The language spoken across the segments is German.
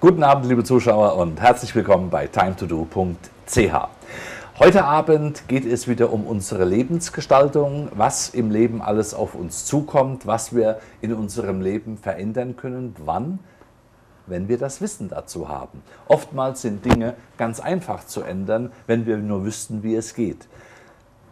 Guten Abend, liebe Zuschauer, und herzlich willkommen bei timetodo.ch. Heute Abend geht es wieder um unsere Lebensgestaltung, was im Leben alles auf uns zukommt, was wir in unserem Leben verändern können, wann, wenn wir das Wissen dazu haben. Oftmals sind Dinge ganz einfach zu ändern, wenn wir nur wüssten, wie es geht.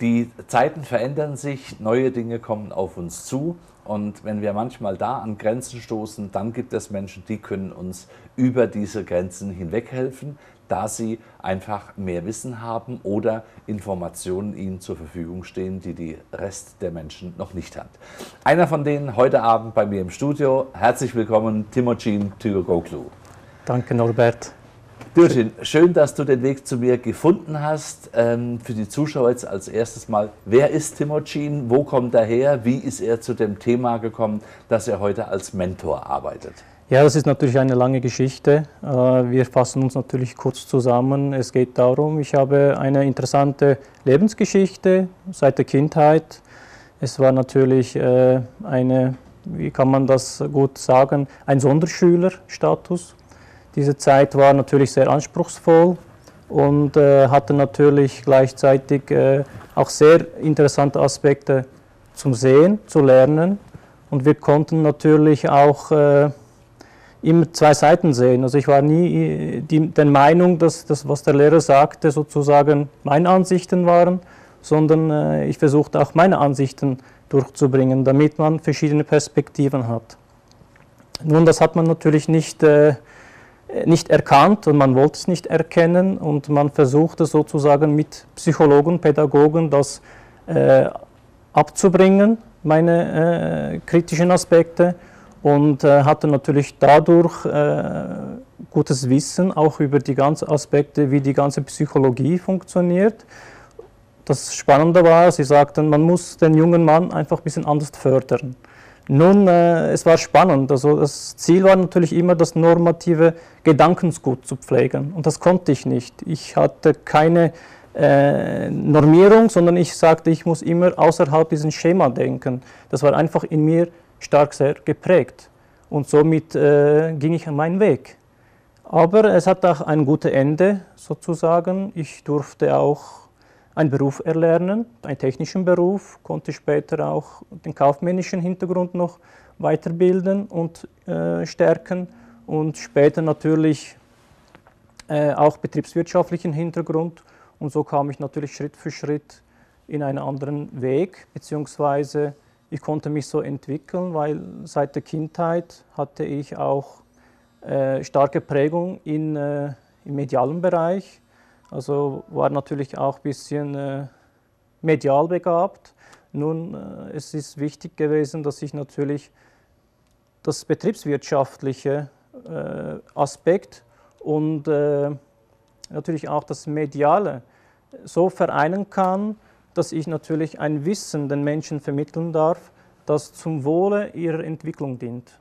Die Zeiten verändern sich, neue Dinge kommen auf uns zu, und wenn wir manchmal da an Grenzen stoßen, dann gibt es Menschen, die können uns über diese Grenzen hinweg helfen, da sie einfach mehr Wissen haben oder Informationen ihnen zur Verfügung stehen, die der Rest der Menschen noch nicht hat. Einer von denen heute Abend bei mir im Studio. Herzlich willkommen, Timucin Türkoglu. Danke, Norbert. Timucin, schön, dass du den Weg zu mir gefunden hast. Für die Zuschauer jetzt als erstes mal, wer ist Timucin, wo kommt er her, wie ist er zu dem Thema gekommen, dass er heute als Mentor arbeitet? Ja, das ist natürlich eine lange Geschichte. Wir fassen uns natürlich kurz zusammen. Es geht darum, ich habe eine interessante Lebensgeschichte seit der Kindheit. Es war natürlich eine, wie kann man das gut sagen, ein Sonderschülerstatus. Diese Zeit war natürlich sehr anspruchsvoll und hatte natürlich gleichzeitig auch sehr interessante Aspekte zum Sehen, zu lernen. Und wir konnten natürlich auch immer zwei Seiten sehen. Also ich war nie der Meinung, dass das, was der Lehrer sagte, sozusagen meine Ansichten waren, sondern ich versuchte auch meine Ansichten durchzubringen, damit man verschiedene Perspektiven hat. Nun, das hat man natürlich nicht erkannt und man wollte es nicht erkennen und man versuchte sozusagen mit Psychologen, Pädagogen das abzubringen, meine kritischen Aspekte, und hatte natürlich dadurch gutes Wissen auch über die ganzen Aspekte, wie die ganze Psychologie funktioniert. Das Spannende war, sie sagten, man muss den jungen Mann einfach ein bisschen anders fördern. Nun, es war spannend. Also das Ziel war natürlich immer, das normative Gedankengut zu pflegen. Und das konnte ich nicht. Ich hatte keine Normierung, sondern ich sagte, ich muss immer außerhalb dieses Schema denken. Das war einfach in mir stark sehr geprägt. Und somit ging ich an meinen Weg. Aber es hat auch ein gutes Ende sozusagen. Ich durfte auch einen Beruf erlernen, einen technischen Beruf, konnte später auch den kaufmännischen Hintergrund noch weiterbilden und stärken und später natürlich auch betriebswirtschaftlichen Hintergrund, und so kam ich natürlich Schritt für Schritt in einen anderen Weg, beziehungsweise ich konnte mich so entwickeln, weil seit der Kindheit hatte ich auch starke Prägung im medialen Bereich. Also war natürlich auch ein bisschen medial begabt. Nun, es ist wichtig gewesen, dass ich natürlich das betriebswirtschaftliche Aspekt und natürlich auch das Mediale so vereinen kann, dass ich natürlich ein Wissen den Menschen vermitteln darf, das zum Wohle ihrer Entwicklung dient.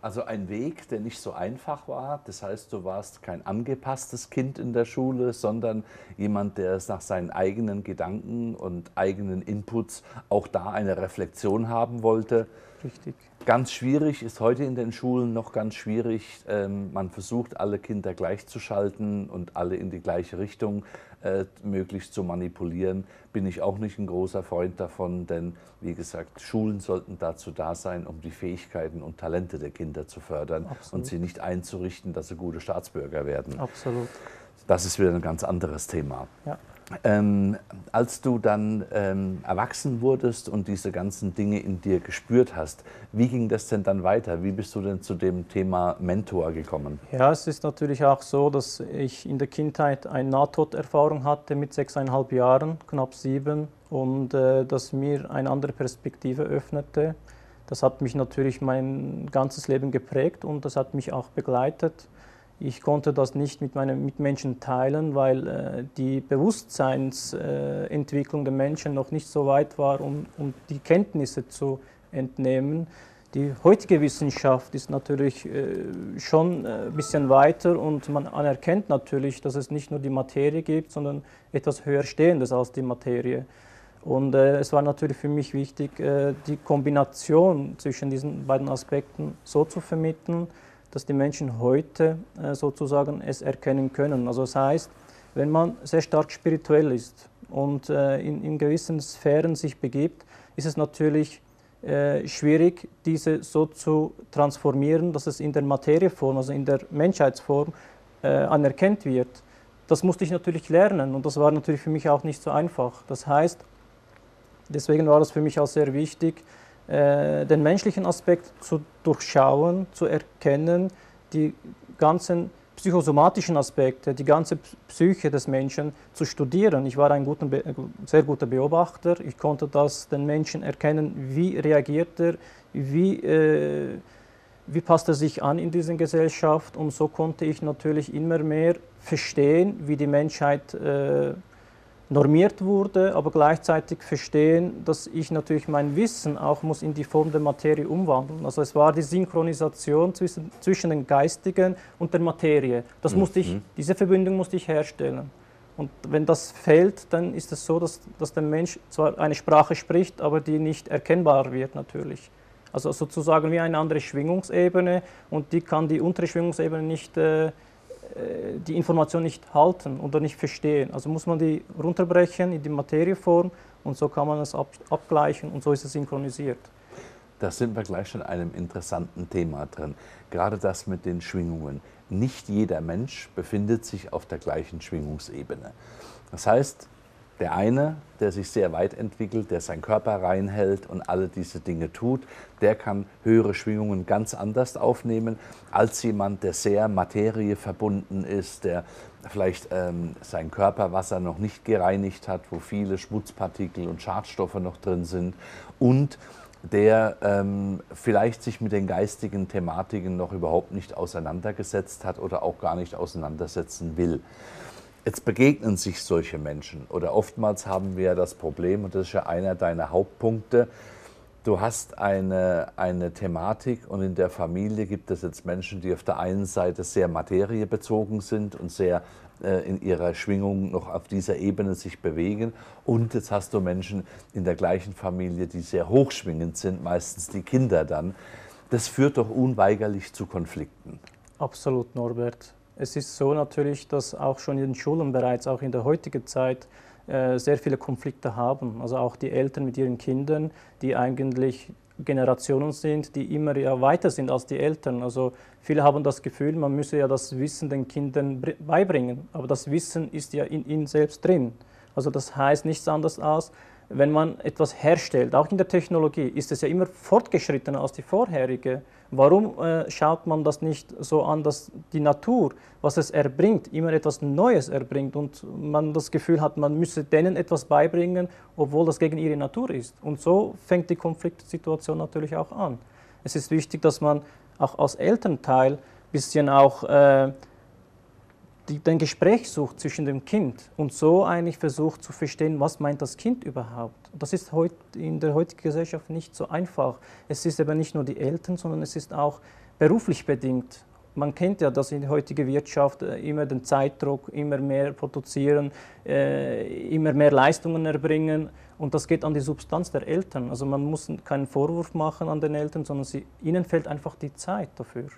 Also ein Weg, der nicht so einfach war. Das heißt, du warst kein angepasstes Kind in der Schule, sondern jemand, der es nach seinen eigenen Gedanken und eigenen Inputs auch da eine Reflexion haben wollte. Richtig. Ganz schwierig, ist heute in den Schulen noch ganz schwierig. Man versucht, alle Kinder gleichzuschalten und alle in die gleiche Richtung möglichst zu manipulieren. Bin ich auch nicht ein großer Freund davon, denn wie gesagt, Schulen sollten dazu da sein, um die Fähigkeiten und Talente der Kinder zu fördern. Absolut. Und sie nicht einzurichten, dass sie gute Staatsbürger werden. Absolut. Das ist wieder ein ganz anderes Thema. Ja. Als du dann erwachsen wurdest und diese ganzen Dinge in dir gespürt hast, wie ging das denn dann weiter? Wie bist du denn zu dem Thema Mentor gekommen? Ja, es ist natürlich auch so, dass ich in der Kindheit eine Nahtoderfahrung hatte mit 6,5 Jahren, knapp 7, und das mir eine andere Perspektive öffnete. Das hat mich natürlich mein ganzes Leben geprägt und das hat mich auch begleitet. Ich konnte das nicht mit meinen Mitmenschen teilen, weil die Bewusstseinsentwicklung der Menschen noch nicht so weit war, um die Kenntnisse zu entnehmen. Die heutige Wissenschaft ist natürlich schon ein bisschen weiter und man anerkennt natürlich, dass es nicht nur die Materie gibt, sondern etwas Höherstehendes als die Materie. Und es war natürlich für mich wichtig, die Kombination zwischen diesen beiden Aspekten so zu vermitteln, dass die Menschen heute sozusagen es erkennen können. Also das heißt, wenn man sehr stark spirituell ist und in gewissen Sphären sich begibt, ist es natürlich schwierig, diese so zu transformieren, dass es in der Materieform, also in der Menschheitsform anerkannt wird. Das musste ich natürlich lernen und das war natürlich für mich auch nicht so einfach. Das heißt, deswegen war es für mich auch sehr wichtig, den menschlichen Aspekt zu durchschauen, zu erkennen, die ganzen psychosomatischen Aspekte, die ganze Psyche des Menschen zu studieren. Ich war ein sehr guter Beobachter, ich konnte das den Menschen erkennen, wie reagiert er, wie passt er sich an in dieser Gesellschaft, und so konnte ich natürlich immer mehr verstehen, wie die Menschheit normiert wurde, aber gleichzeitig verstehen, dass ich natürlich mein Wissen auch muss in die Form der Materie umwandeln. Also es war die Synchronisation zwischen den Geistigen und der Materie. Das musste ich, diese Verbindung musste ich herstellen. Und wenn das fehlt, dann ist es so, dass der Mensch zwar eine Sprache spricht, aber die nicht erkennbar wird natürlich. Also sozusagen wie eine andere Schwingungsebene, und die kann die untere Schwingungsebene nicht die Information nicht halten oder nicht verstehen. Also muss man die runterbrechen in die Materieform, und so kann man es abgleichen und so ist es synchronisiert. Da sind wir gleich schon in einem interessanten Thema drin, gerade das mit den Schwingungen. Nicht jeder Mensch befindet sich auf der gleichen Schwingungsebene. Das heißt, der eine, der sich sehr weit entwickelt, der seinen Körper reinhält und alle diese Dinge tut, der kann höhere Schwingungen ganz anders aufnehmen als jemand, der sehr Materie verbunden ist, der vielleicht sein Körperwasser noch nicht gereinigt hat, wo viele Schmutzpartikel und Schadstoffe noch drin sind, und der vielleicht sich mit den geistigen Thematiken noch überhaupt nicht auseinandergesetzt hat oder auch gar nicht auseinandersetzen will. Jetzt begegnen sich solche Menschen, oder oftmals haben wir ja das Problem, und das ist ja einer deiner Hauptpunkte, du hast eine Thematik, und in der Familie gibt es jetzt Menschen, die auf der einen Seite sehr materiebezogen sind und sehr in ihrer Schwingung noch auf dieser Ebene sich bewegen, und jetzt hast du Menschen in der gleichen Familie, die sehr hochschwingend sind, meistens die Kinder dann. Das führt doch unweigerlich zu Konflikten. Absolut, Norbert. Es ist so natürlich, dass auch schon in den Schulen bereits, auch in der heutigen Zeit, sehr viele Konflikte haben. Also auch die Eltern mit ihren Kindern, die eigentlich Generationen sind, die immer ja weiter sind als die Eltern. Also viele haben das Gefühl, man müsse ja das Wissen den Kindern beibringen. Aber das Wissen ist ja in ihnen selbst drin. Also das heißt nichts anderes als, wenn man etwas herstellt, auch in der Technologie, ist es ja immer fortgeschrittener als die vorherige. Warum schaut man das nicht so an, dass die Natur, was es erbringt, immer etwas Neues erbringt und man das Gefühl hat, man müsse denen etwas beibringen, obwohl das gegen ihre Natur ist? Und so fängt die Konfliktsituation natürlich auch an. Es ist wichtig, dass man auch als Elternteil ein bisschen auch den Gespräch sucht zwischen dem Kind und so eigentlich versucht zu verstehen, was meint das Kind überhaupt. Das ist in der heutigen Gesellschaft nicht so einfach. Es ist aber nicht nur die Eltern, sondern es ist auch beruflich bedingt. Man kennt ja, dass in der heutigen Wirtschaft immer den Zeitdruck, immer mehr produzieren, immer mehr Leistungen erbringen, und das geht an die Substanz der Eltern. Also man muss keinen Vorwurf machen an den Eltern, sondern ihnen fehlt einfach die Zeit dafür.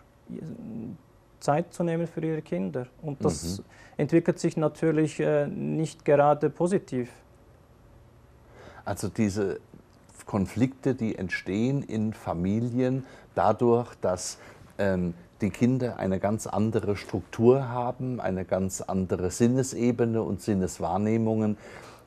Zeit zu nehmen für ihre Kinder. Und das entwickelt sich natürlich nicht gerade positiv. Also diese Konflikte, die entstehen in Familien dadurch, dass die Kinder eine ganz andere Struktur haben, eine ganz andere Sinnesebene und Sinneswahrnehmungen.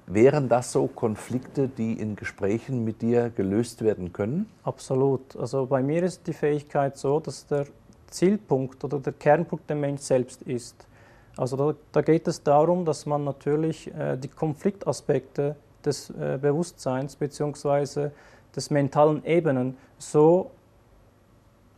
Wären das so Konflikte, die in Gesprächen mit dir gelöst werden können? Absolut. Also bei mir ist die Fähigkeit so, dass der Zielpunkt oder der Kernpunkt der Mensch selbst ist. Also da geht es darum, dass man natürlich die Konfliktaspekte des Bewusstseins bzw. des mentalen Ebenen so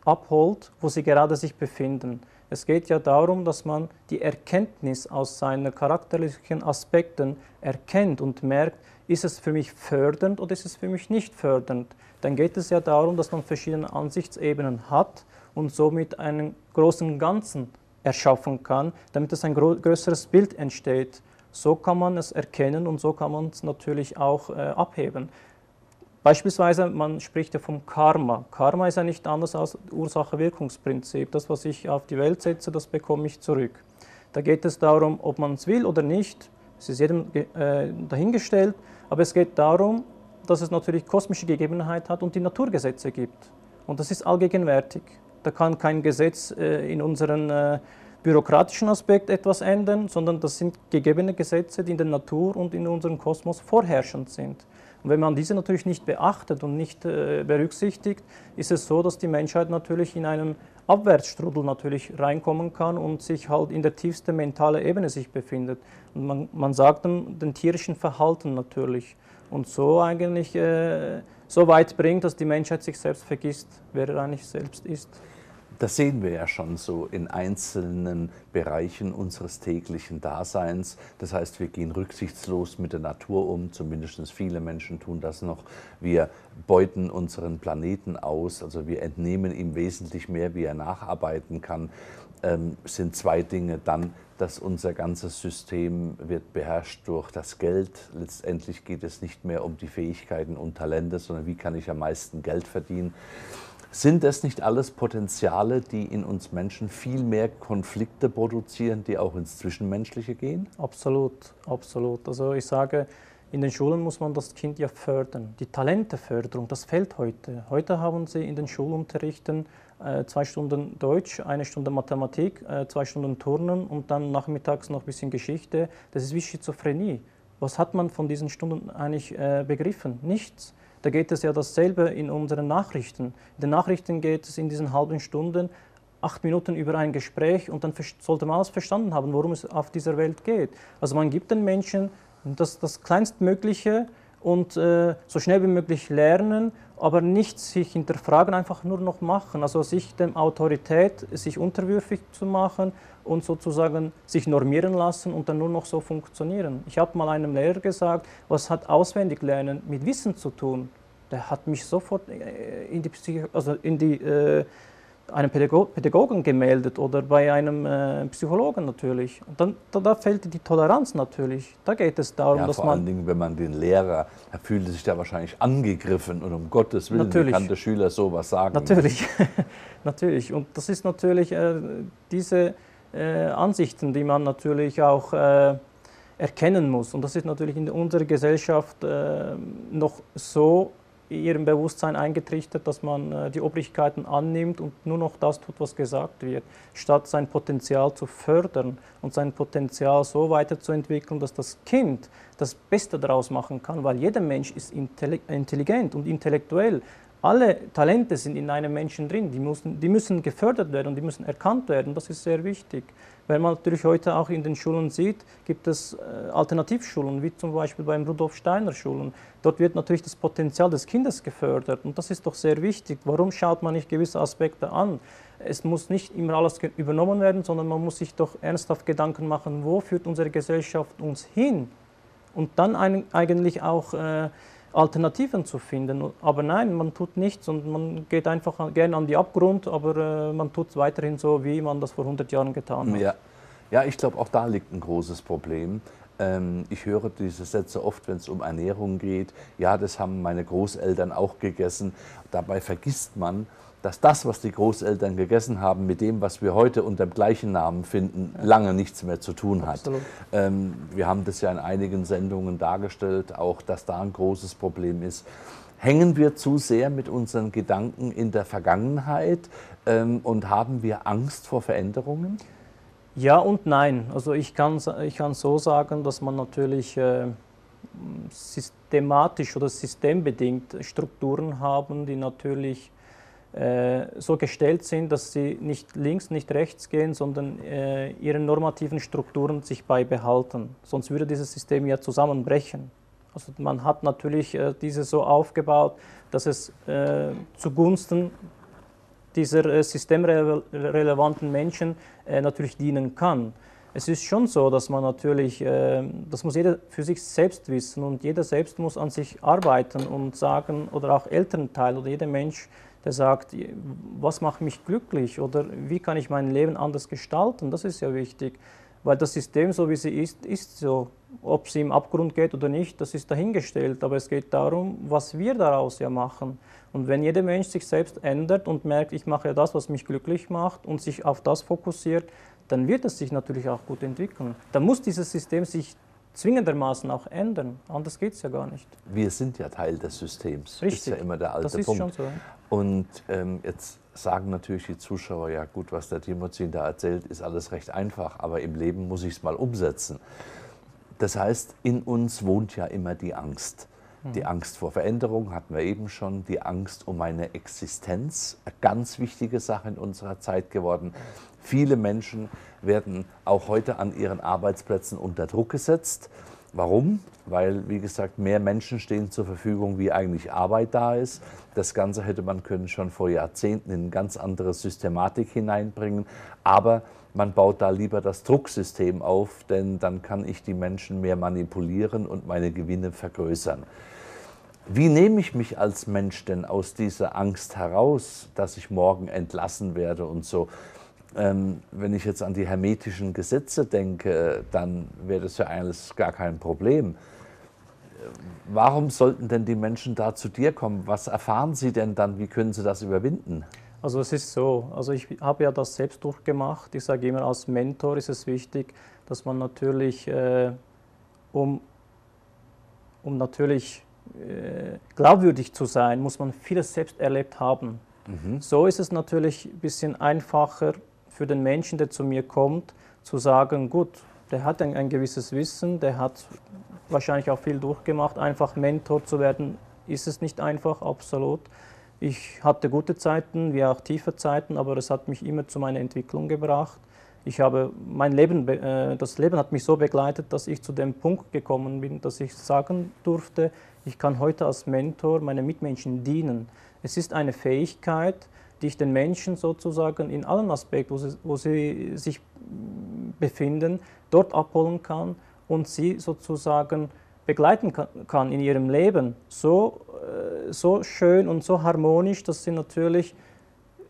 abholt, wo sie gerade sich befinden. Es geht ja darum, dass man die Erkenntnis aus seinen charakterlichen Aspekten erkennt und merkt, ist es für mich fördernd oder ist es für mich nicht fördernd. Dann geht es ja darum, dass man verschiedene Ansichtsebenen hat und somit einen großen Ganzen erschaffen kann, damit es ein größeres Bild entsteht. So kann man es erkennen und so kann man es natürlich auch abheben. Beispielsweise, man spricht ja vom Karma. Karma ist ja nicht anders als Ursache-Wirkungsprinzip. Das, was ich auf die Welt setze, das bekomme ich zurück. Da geht es darum, ob man es will oder nicht. Es ist jedem dahingestellt, aber es geht darum, dass es natürlich kosmische Gegebenheit hat und die Naturgesetze gibt. Und das ist allgegenwärtig. Da kann kein Gesetz in unseren bürokratischen Aspekt etwas ändern, sondern das sind gegebene Gesetze, die in der Natur und in unserem Kosmos vorherrschend sind. Und wenn man diese natürlich nicht beachtet und nicht berücksichtigt, ist es so, dass die Menschheit natürlich in einem Abwärtsstrudel natürlich reinkommen kann und sich halt in der tiefsten mentalen Ebene sich befindet. Und man sagt den tierischen Verhalten natürlich. Und so eigentlich so weit bringt, dass die Menschheit sich selbst vergisst, wer er eigentlich selbst ist. Das sehen wir ja schon so in einzelnen Bereichen unseres täglichen Daseins. Das heißt, wir gehen rücksichtslos mit der Natur um, zumindest viele Menschen tun das noch. Wir beuten unseren Planeten aus, also wir entnehmen ihm wesentlich mehr, wie er nacharbeiten kann. Sind zwei Dinge dann, dass unser ganzes System wird beherrscht durch das Geld. Letztendlich geht es nicht mehr um die Fähigkeiten und Talente, sondern wie kann ich am meisten Geld verdienen. Sind das nicht alles Potenziale, die in uns Menschen viel mehr Konflikte produzieren, die auch ins Zwischenmenschliche gehen? Absolut, absolut. Also ich sage, in den Schulen muss man das Kind ja fördern. Die Talenteförderung, das fehlt heute. Heute haben sie in den Schulunterrichten 2 Stunden Deutsch, 1 Stunde Mathematik, 2 Stunden Turnen und dann nachmittags noch ein bisschen Geschichte. Das ist wie Schizophrenie. Was hat man von diesen Stunden eigentlich begriffen? Nichts. Da geht es ja dasselbe in unseren Nachrichten. In den Nachrichten geht es in diesen halben Stunden 8 Minuten über ein Gespräch und dann sollte man alles verstanden haben, worum es auf dieser Welt geht. Also man gibt den Menschen das Kleinstmögliche und so schnell wie möglich lernen, aber nicht sich hinterfragen, einfach nur noch machen. Also sich der Autorität, sich unterwürfig zu machen und sozusagen sich normieren lassen und dann nur noch so funktionieren. Ich habe mal einem Lehrer gesagt, was hat Auswendiglernen mit Wissen zu tun? Der hat mich sofort in die einem Pädagogen gemeldet oder bei einem Psychologen natürlich. Und dann, da fehlt die Toleranz natürlich. Da geht es darum, ja, dass man... vor allen Dingen, wenn man den Lehrer, er fühlte sich da wahrscheinlich angegriffen und um Gottes Willen natürlich. Kann der Schüler sowas sagen. Natürlich, natürlich. Und das ist natürlich diese Ansichten, die man natürlich auch erkennen muss. Und das ist natürlich in unserer Gesellschaft noch so ihrem Bewusstsein eingetrichtert, dass man die Obrigkeiten annimmt und nur noch das tut, was gesagt wird, statt sein Potenzial zu fördern und sein Potenzial so weiterzuentwickeln, dass das Kind das Beste daraus machen kann, weil jeder Mensch ist intelligent und intellektuell. Alle Talente sind in einem Menschen drin, die müssen gefördert werden, die müssen erkannt werden, das ist sehr wichtig. Wenn man natürlich heute auch in den Schulen sieht, gibt es Alternativschulen, wie zum Beispiel beim Rudolf-Steiner-Schulen. Dort wird natürlich das Potenzial des Kindes gefördert und das ist doch sehr wichtig. Warum schaut man nicht gewisse Aspekte an? Es muss nicht immer alles übernommen werden, sondern man muss sich doch ernsthaft Gedanken machen, wo führt unsere Gesellschaft uns hin? Und dann eigentlich auch... Alternativen zu finden. Aber nein, man tut nichts und man geht einfach gerne an den Abgrund, aber man tut es weiterhin so, wie man das vor 100 Jahren getan hat. Ja, ja, ich glaube, auch da liegt ein großes Problem. Ich höre diese Sätze oft, wenn es um Ernährung geht. Ja, das haben meine Großeltern auch gegessen. Dabei vergisst man, dass das, was die Großeltern gegessen haben, mit dem, was wir heute unter dem gleichen Namen finden, lange nichts mehr zu tun hat. Wir haben das ja in einigen Sendungen dargestellt, auch dass da ein großes Problem ist. Hängen wir zu sehr mit unseren Gedanken in der Vergangenheit und haben wir Angst vor Veränderungen? Ja und nein. Also ich kann so sagen, dass man natürlich systematisch oder systembedingt Strukturen haben, die natürlich so gestellt sind, dass sie nicht links, nicht rechts gehen, sondern ihre normativen Strukturen sich beibehalten. Sonst würde dieses System ja zusammenbrechen. Also man hat natürlich diese so aufgebaut, dass es zugunsten dieser systemrelevanten Menschen natürlich dienen kann. Es ist schon so, dass man natürlich, das muss jeder für sich selbst wissen und jeder selbst muss an sich arbeiten und sagen, oder auch Elternteil oder jeder Mensch, der sagt, was macht mich glücklich oder wie kann ich mein Leben anders gestalten, das ist ja wichtig. Weil das System, so wie sie ist, ist so. Ob sie im Abgrund geht oder nicht, das ist dahingestellt. Aber es geht darum, was wir daraus ja machen. Und wenn jeder Mensch sich selbst ändert und merkt, ich mache ja das, was mich glücklich macht und sich auf das fokussiert, dann wird es sich natürlich auch gut entwickeln. Dann muss dieses System sich zwingendermaßen auch ändern. Anders geht es ja gar nicht. Wir sind ja Teil des Systems. Richtig. Ist ja immer der alte Punkt. Das ist schon so. Und jetzt sagen natürlich die Zuschauer, ja gut, was der Timucin da erzählt, ist alles recht einfach, aber im Leben muss ich es mal umsetzen. Das heißt, in uns wohnt ja immer die Angst. Die Angst vor Veränderung hatten wir eben schon, die Angst um meine Existenz, eine ganz wichtige Sache in unserer Zeit geworden. Viele Menschen werden auch heute an ihren Arbeitsplätzen unter Druck gesetzt. Warum? Weil, wie gesagt, mehr Menschen stehen zur Verfügung, wie eigentlich Arbeit da ist. Das Ganze hätte man können schon vor Jahrzehnten in eine ganz andere Systematik hineinbringen. Aber man baut da lieber das Drucksystem auf, denn dann kann ich die Menschen mehr manipulieren und meine Gewinne vergrößern. Wie nehme ich mich als Mensch denn aus dieser Angst heraus, dass ich morgen entlassen werde und so? Wenn ich jetzt an die hermetischen Gesetze denke, dann wäre das ja alles gar kein Problem. Warum sollten denn die Menschen da zu dir kommen? Was erfahren sie denn dann? Wie können sie das überwinden? Also es ist so, also ich habe ja das selbst durchgemacht. Ich sage immer, als Mentor ist es wichtig, dass man natürlich, um glaubwürdig zu sein, muss man vieles selbst erlebt haben. Mhm. So ist es natürlich ein bisschen einfacher für den Menschen, der zu mir kommt, zu sagen, gut, der hat ein gewisses Wissen, der hat wahrscheinlich auch viel durchgemacht. Einfach Mentor zu werden, ist es nicht einfach, absolut. Ich hatte gute Zeiten, wie auch tiefe Zeiten, aber das hat mich immer zu meiner Entwicklung gebracht. Ich habe mein Leben, das Leben hat mich so begleitet, dass ich zu dem Punkt gekommen bin, dass ich sagen durfte, ich kann heute als Mentor meinen Mitmenschen dienen. Es ist eine Fähigkeit, die ich den Menschen sozusagen in allen Aspekten, wo sie sich befinden, dort abholen kann und sie sozusagen begleiten kann in ihrem Leben. So schön und so harmonisch, dass sie natürlich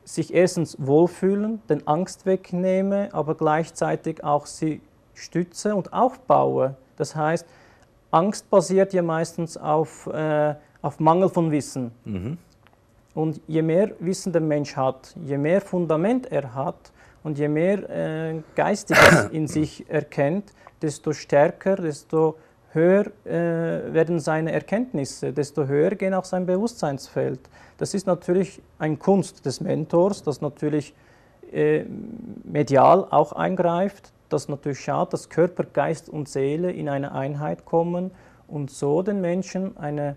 sich erstens wohlfühlen, den Angst wegnehme, aber gleichzeitig auch sie stütze und aufbaue. Das heißt, Angst basiert ja meistens auf Mangel von Wissen. Mhm. Und je mehr Wissen der Mensch hat, je mehr Fundament er hat und je mehr Geistiges in sich erkennt, desto stärker, desto höher werden seine Erkenntnisse, desto höher gehen auch sein Bewusstseinsfeld. Das ist natürlich eine Kunst des Mentors, das natürlich medial auch eingreift, das natürlich schaut, dass Körper, Geist und Seele in eine Einheit kommen und so den Menschen eine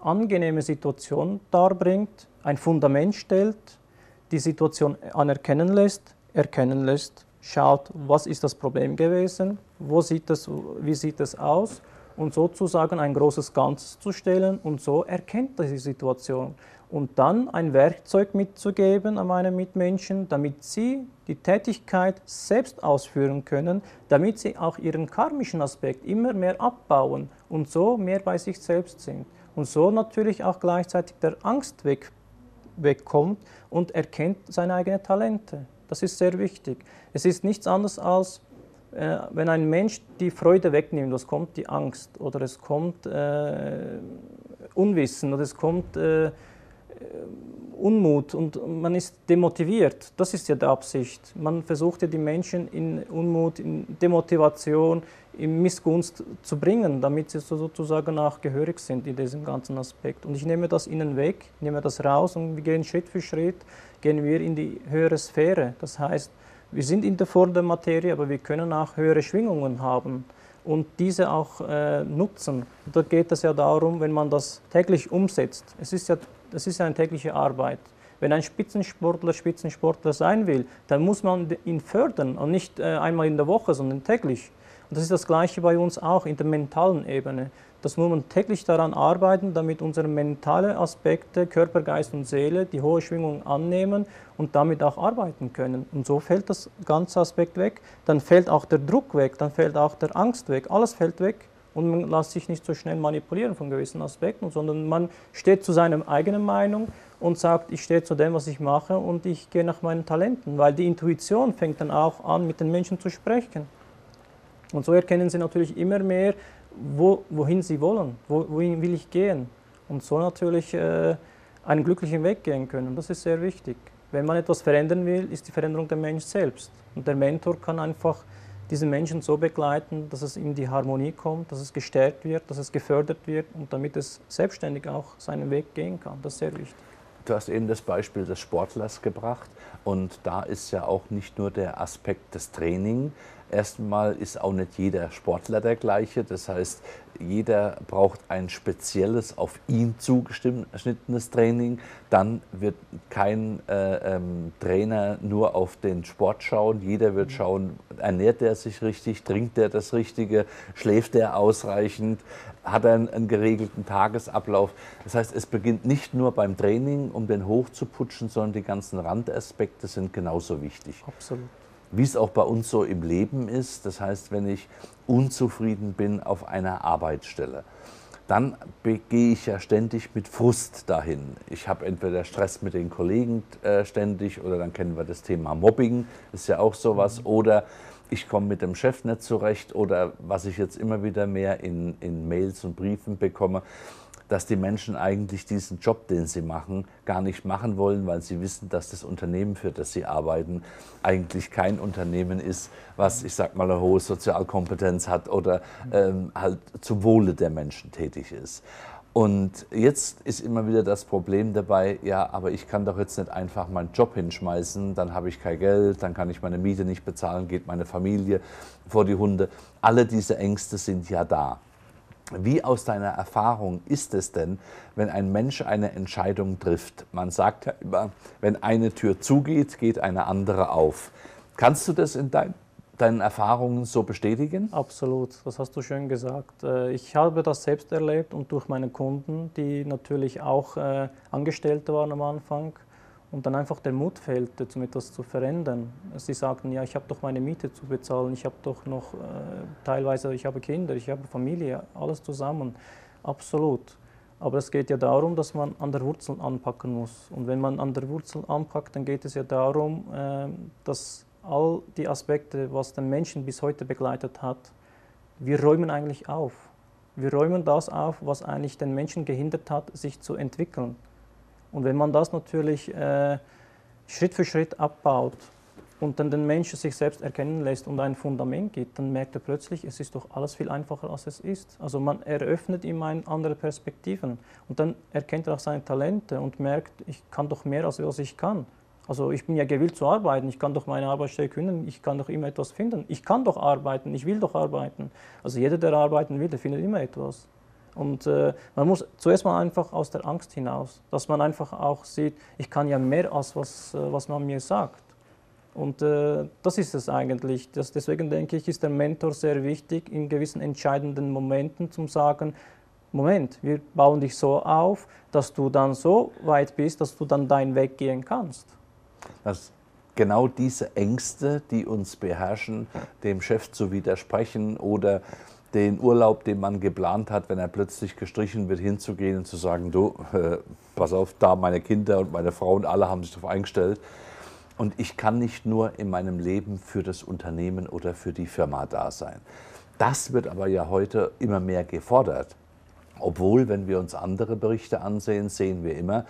angenehme Situation darbringt, ein Fundament stellt, die Situation erkennen lässt, schaut, was ist das Problem gewesen, wie sieht es aus und sozusagen ein großes Ganzes zu stellen und so erkennt er die Situation. Und dann ein Werkzeug mitzugeben an meine Mitmenschen, damit sie die Tätigkeit selbst ausführen können, damit sie auch ihren karmischen Aspekt immer mehr abbauen und so mehr bei sich selbst sind. Und so natürlich auch gleichzeitig der Angst wegkommt und erkennt seine eigenen Talente. Das ist sehr wichtig. Es ist nichts anderes als, wenn ein Mensch die Freude wegnimmt, es kommt die Angst oder es kommt Unwissen oder es kommt Unmut und man ist demotiviert. Das ist ja die Absicht. Man versucht ja die Menschen in Unmut, in Demotivation, in Missgunst zu bringen, damit sie sozusagen auch gehörig sind in diesem ganzen Aspekt. Und ich nehme das innen weg, nehme das raus und wir gehen Schritt für Schritt. Gehen wir in die höhere Sphäre. Das heißt, wir sind in der Form der Materie, aber wir können auch höhere Schwingungen haben und diese auch nutzen. Und da geht es ja darum, wenn man das täglich umsetzt. Das ist ja eine tägliche Arbeit. Wenn ein Spitzensportler sein will, dann muss man ihn fördern und nicht einmal in der Woche, sondern täglich. Und das ist das Gleiche bei uns auch in der mentalen Ebene. Das muss man täglich daran arbeiten, damit unsere mentalen Aspekte, Körper, Geist und Seele, die hohe Schwingung annehmen und damit auch arbeiten können. Und so fällt das ganze Aspekt weg, dann fällt auch der Druck weg, dann fällt auch der Angst weg, alles fällt weg und man lässt sich nicht so schnell manipulieren von gewissen Aspekten, sondern man steht zu seiner eigenen Meinung und sagt, ich stehe zu dem, was ich mache und ich gehe nach meinen Talenten, weil die Intuition fängt dann auch an, mit den Menschen zu sprechen. Und so erkennen sie natürlich immer mehr, wohin sie wollen, wohin will ich gehen. Und so natürlich einen glücklichen Weg gehen können. Das ist sehr wichtig. Wenn man etwas verändern will, ist die Veränderung der Mensch selbst. Und der Mentor kann einfach diesen Menschen so begleiten, dass es ihm die Harmonie kommt, dass es gestärkt wird, dass es gefördert wird und damit es selbstständig auch seinen Weg gehen kann. Das ist sehr wichtig. Du hast eben das Beispiel des Sportlers gebracht und da ist ja auch nicht nur der Aspekt des Trainings. Erstmal ist auch nicht jeder Sportler der gleiche, das heißt, jeder braucht ein spezielles, auf ihn zugeschnittenes Training. Dann wird kein Trainer nur auf den Sport schauen, jeder wird schauen, ernährt er sich richtig, trinkt er das Richtige, schläft er ausreichend, hat er einen geregelten Tagesablauf. Das heißt, es beginnt nicht nur beim Training, um den hoch zu putschen, sondern die ganzen Randaspekte sind genauso wichtig. Absolut. Wie es auch bei uns so im Leben ist, das heißt, wenn ich unzufrieden bin auf einer Arbeitsstelle, dann gehe ich ja ständig mit Frust dahin. Ich habe entweder Stress mit den Kollegen ständig oder dann kennen wir das Thema Mobbing, ist ja auch sowas, oder ich komme mit dem Chef nicht zurecht oder was ich jetzt immer wieder mehr in Mails und Briefen bekomme, dass die Menschen eigentlich diesen Job, den sie machen, gar nicht machen wollen, weil sie wissen, dass das Unternehmen, für das sie arbeiten, eigentlich kein Unternehmen ist, was, ich sag mal, eine hohe Sozialkompetenz hat oder halt zum Wohle der Menschen tätig ist. Und jetzt ist immer wieder das Problem dabei, ja, aber ich kann doch jetzt nicht einfach meinen Job hinschmeißen, dann habe ich kein Geld, dann kann ich meine Miete nicht bezahlen, geht meine Familie vor die Hunde. Alle diese Ängste sind ja da. Wie aus deiner Erfahrung ist es denn, wenn ein Mensch eine Entscheidung trifft? Man sagt ja immer, wenn eine Tür zugeht, geht eine andere auf. Kannst du das in deinen Erfahrungen so bestätigen? Absolut, das hast du schön gesagt. Ich habe das selbst erlebt und durch meine Kunden, die natürlich auch Angestellte waren am Anfang und dann einfach der Mut fehlte, um etwas zu verändern. Sie sagten, ja, ich habe doch meine Miete zu bezahlen, ich habe doch noch teilweise, ich habe Kinder, ich habe Familie, alles zusammen. Absolut. Aber es geht ja darum, dass man an der Wurzel anpacken muss. Und wenn man an der Wurzel anpackt, dann geht es ja darum, dass all die Aspekte, was den Menschen bis heute begleitet hat, wir räumen eigentlich auf. Wir räumen das auf, was eigentlich den Menschen gehindert hat, sich zu entwickeln. Und wenn man das natürlich Schritt für Schritt abbaut und dann den Menschen sich selbst erkennen lässt und ein Fundament gibt, dann merkt er plötzlich, es ist doch alles viel einfacher, als es ist. Also man eröffnet ihm andere Perspektiven und dann erkennt er auch seine Talente und merkt, ich kann doch mehr, als ich kann. Also ich bin ja gewillt zu arbeiten, ich kann doch meine Arbeitsstelle kündigen, ich kann doch immer etwas finden. Ich kann doch arbeiten, ich will doch arbeiten. Also jeder, der arbeiten will, der findet immer etwas. Und man muss zuerst mal einfach aus der Angst hinaus, dass man einfach auch sieht, ich kann ja mehr als was man mir sagt. Und das ist es eigentlich. Deswegen denke ich, ist der Mentor sehr wichtig in gewissen entscheidenden Momenten zum sagen, Moment, wir bauen dich so auf, dass du dann so weit bist, dass du dann deinen Weg gehen kannst. Genau diese Ängste, die uns beherrschen, dem Chef zu widersprechen oder den Urlaub, den man geplant hat, wenn er plötzlich gestrichen wird, hinzugehen und zu sagen, du, pass auf, da meine Kinder und meine Frau und alle haben sich darauf eingestellt. Und ich kann nicht nur in meinem Leben für das Unternehmen oder für die Firma da sein. Das wird aber ja heute immer mehr gefordert. Obwohl, wenn wir uns andere Berichte ansehen, sehen wir immer,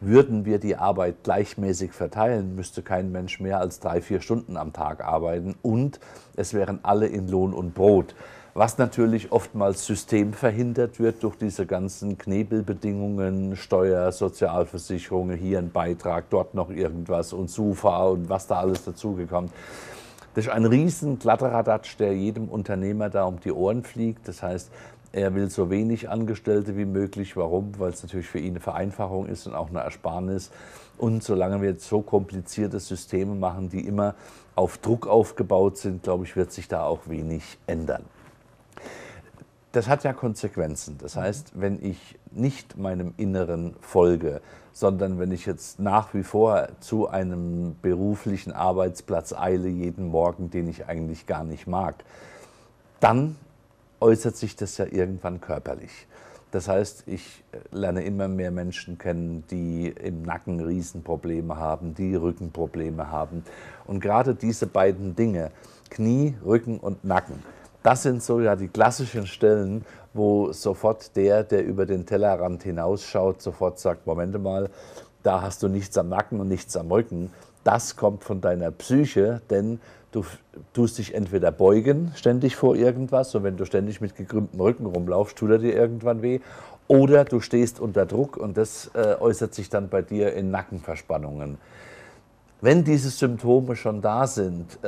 würden wir die Arbeit gleichmäßig verteilen, müsste kein Mensch mehr als 3-4 Stunden am Tag arbeiten und es wären alle in Lohn und Brot. Was natürlich oftmals systemverhindert wird durch diese ganzen Knebelbedingungen, Steuer, Sozialversicherungen, hier ein Beitrag, dort noch irgendwas und SUFA und was da alles dazugekommt. Das ist ein riesen Kladderadatsch, der jedem Unternehmer da um die Ohren fliegt. Das heißt, er will so wenig Angestellte wie möglich. Warum? Weil es natürlich für ihn eine Vereinfachung ist und auch eine Ersparnis. Und solange wir jetzt so komplizierte Systeme machen, die immer auf Druck aufgebaut sind, glaube ich, wird sich da auch wenig ändern. Das hat ja Konsequenzen. Das heißt, wenn ich nicht meinem Inneren folge, sondern wenn ich jetzt nach wie vor zu einem beruflichen Arbeitsplatz eile, jeden Morgen, den ich eigentlich gar nicht mag, dann äußert sich das ja irgendwann körperlich. Das heißt, ich lerne immer mehr Menschen kennen, die im Nacken Riesenprobleme haben, die Rückenprobleme haben. Und gerade diese beiden Dinge, Knie, Rücken und Nacken, Das sind so ja die klassischen Stellen, wo sofort der über den Tellerrand hinausschaut, sofort sagt, Moment mal, da hast du nichts am Nacken und nichts am Rücken. Das kommt von deiner Psyche, denn du tust dich entweder beugen ständig vor irgendwas, und wenn du ständig mit gekrümmtem Rücken rumlaufst, tut er dir irgendwann weh, oder du stehst unter Druck und das äußert sich dann bei dir in Nackenverspannungen. Wenn diese Symptome schon da sind,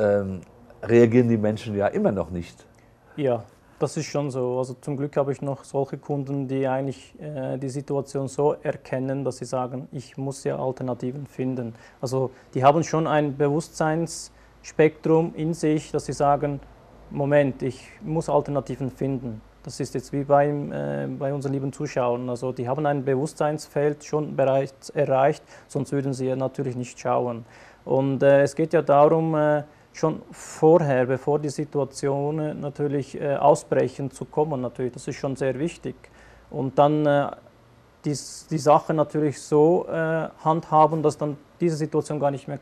reagieren die Menschen ja immer noch nicht. Ja, das ist schon so. Also zum Glück habe ich noch solche Kunden, die eigentlich die Situation so erkennen, dass sie sagen, ich muss ja Alternativen finden. Also die haben schon ein Bewusstseinsspektrum in sich, dass sie sagen, Moment, ich muss Alternativen finden. Das ist jetzt wie bei unseren lieben Zuschauern. Also die haben ein Bewusstseinsfeld schon bereits erreicht, sonst würden sie ja natürlich nicht schauen. Und es geht ja darum, schon vorher, bevor die Situationen natürlich ausbrechen, zu kommen. Natürlich. Das ist schon sehr wichtig. Und dann die Sache natürlich so handhaben, dass dann diese Situation gar nicht mehr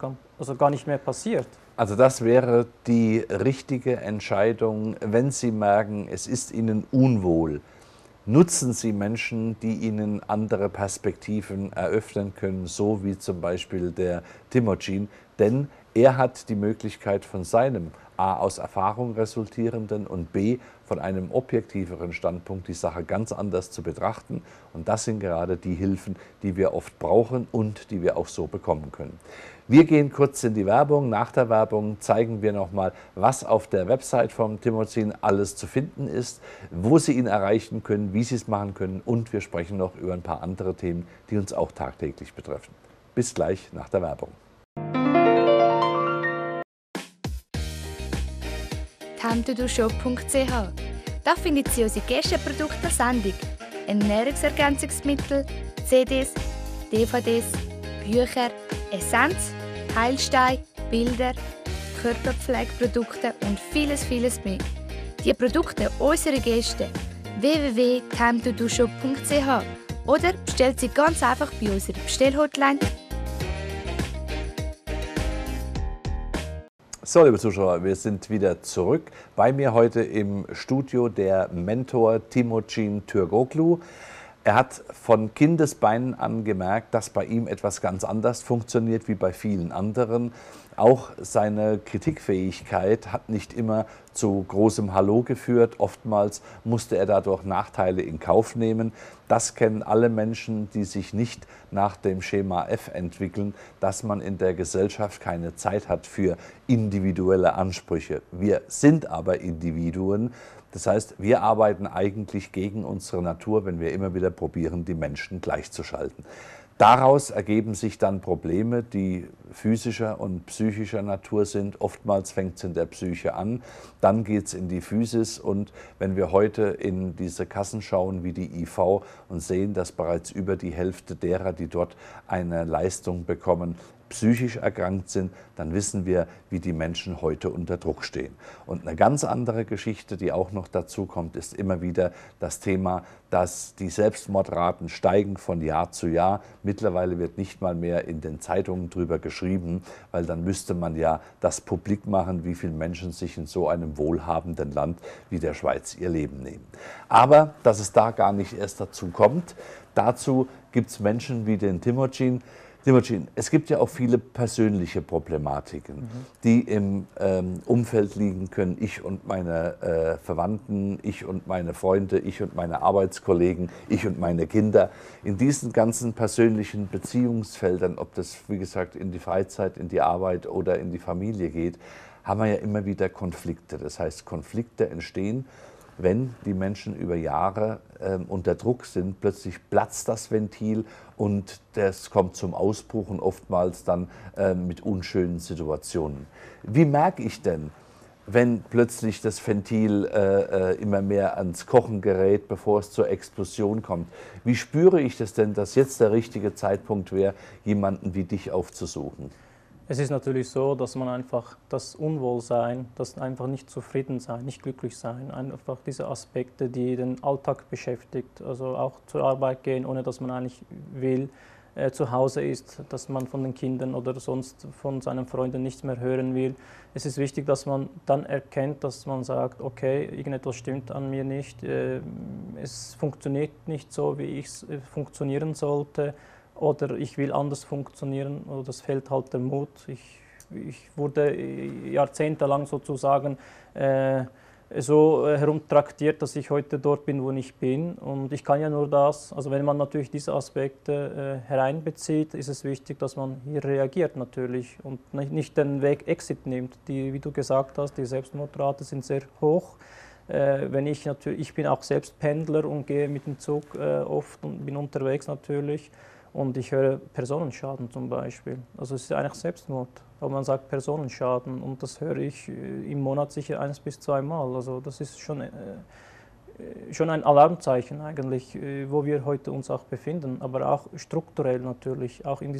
passiert. Also das wäre die richtige Entscheidung, wenn Sie merken, es ist Ihnen unwohl. Nutzen Sie Menschen, die Ihnen andere Perspektiven eröffnen können, so wie zum Beispiel der Timucin, denn er hat die Möglichkeit von seinem A aus Erfahrung resultierenden und B von einem objektiveren Standpunkt die Sache ganz anders zu betrachten. Und das sind gerade die Hilfen, die wir oft brauchen und die wir auch so bekommen können. Wir gehen kurz in die Werbung. Nach der Werbung zeigen wir nochmal, was auf der Website vom Timucin alles zu finden ist, wo Sie ihn erreichen können, wie Sie es machen können, und wir sprechen noch über ein paar andere Themen, die uns auch tagtäglich betreffen. Bis gleich nach der Werbung. timetodoshop.ch. Da findet Sie unsere Gästeprodukte der Sendung, Ernährungsergänzungsmittel, CDs, DVDs, Bücher, Essenz, Heilstein, Bilder, Körperpflegeprodukte und vieles, vieles mehr. Die Produkte unserer Gäste www.timetodoshop.ch oder bestellt sie ganz einfach bei unserer Bestellhotline. So, liebe Zuschauer, wir sind wieder zurück. Bei mir heute im Studio der Mentor Timucin Türkoglu. Er hat von Kindesbeinen an gemerkt, dass bei ihm etwas ganz anders funktioniert wie bei vielen anderen. Auch seine Kritikfähigkeit hat nicht immer zu großem Hallo geführt. Oftmals musste er dadurch Nachteile in Kauf nehmen. Das kennen alle Menschen, die sich nicht nach dem Schema F entwickeln, dass man in der Gesellschaft keine Zeit hat für individuelle Ansprüche. Wir sind aber Individuen. Das heißt, wir arbeiten eigentlich gegen unsere Natur, wenn wir immer wieder probieren, die Menschen gleichzuschalten. Daraus ergeben sich dann Probleme, die physischer und psychischer Natur sind. Oftmals fängt es in der Psyche an, dann geht es in die Physis, und wenn wir heute in diese Kassen schauen wie die IV und sehen, dass bereits über die Hälfte derer, die dort eine Leistung bekommen, psychisch erkrankt sind, dann wissen wir, wie die Menschen heute unter Druck stehen. Und eine ganz andere Geschichte, die auch noch dazu kommt, ist immer wieder das Thema, dass die Selbstmordraten steigen von Jahr zu Jahr. Mittlerweile wird nicht mal mehr in den Zeitungen drüber geschrieben, weil dann müsste man ja das publik machen, wie viele Menschen sich in so einem wohlhabenden Land wie der Schweiz ihr Leben nehmen. Aber dass es da gar nicht erst dazu kommt, dazu gibt es Menschen wie den Timucin. Timucin, es gibt ja auch viele persönliche Problematiken, die im Umfeld liegen können. Ich und meine Verwandten, ich und meine Freunde, ich und meine Arbeitskollegen, ich und meine Kinder. In diesen ganzen persönlichen Beziehungsfeldern, ob das, wie gesagt, in die Freizeit, in die Arbeit oder in die Familie geht, haben wir ja immer wieder Konflikte. Das heißt, Konflikte entstehen, wenn die Menschen über Jahre unter Druck sind. Plötzlich platzt das Ventil und das kommt zum Ausbruch, und oftmals dann mit unschönen Situationen. Wie merke ich denn, wenn plötzlich das Ventil immer mehr ans Kochen gerät, bevor es zur Explosion kommt? Wie spüre ich das denn, dass jetzt der richtige Zeitpunkt wäre, jemanden wie dich aufzusuchen? Es ist natürlich so, dass man einfach das Unwohlsein, das einfach nicht zufrieden sein, nicht glücklich sein, einfach diese Aspekte, die den Alltag beschäftigt, also auch zur Arbeit gehen, ohne dass man eigentlich will, zu Hause ist, dass man von den Kindern oder sonst von seinen Freunden nichts mehr hören will. Es ist wichtig, dass man dann erkennt, dass man sagt, okay, irgendetwas stimmt an mir nicht, es funktioniert nicht so, wie ich es funktionieren sollte, oder ich will anders funktionieren, oder es fehlt halt der Mut. Ich wurde jahrzehntelang sozusagen so herumtraktiert, dass ich heute dort bin, wo ich bin. Und ich kann ja nur das, also wenn man natürlich diese Aspekte hereinbezieht, ist es wichtig, dass man hier reagiert natürlich und nicht den Weg Exit nimmt. Wie du gesagt hast, die Selbstmordrate sind sehr hoch. Wenn ich natürlich, ich bin auch selbst Pendler und gehe mit dem Zug oft und bin unterwegs natürlich. Und ich höre Personenschaden zum Beispiel. Also es ist eigentlich Selbstmord, aber man sagt Personenschaden und das höre ich im Monat sicher 1 bis 2 Mal. Also das ist schon ein Alarmzeichen eigentlich, wo wir heute uns auch befinden. Aber auch strukturell natürlich, auch in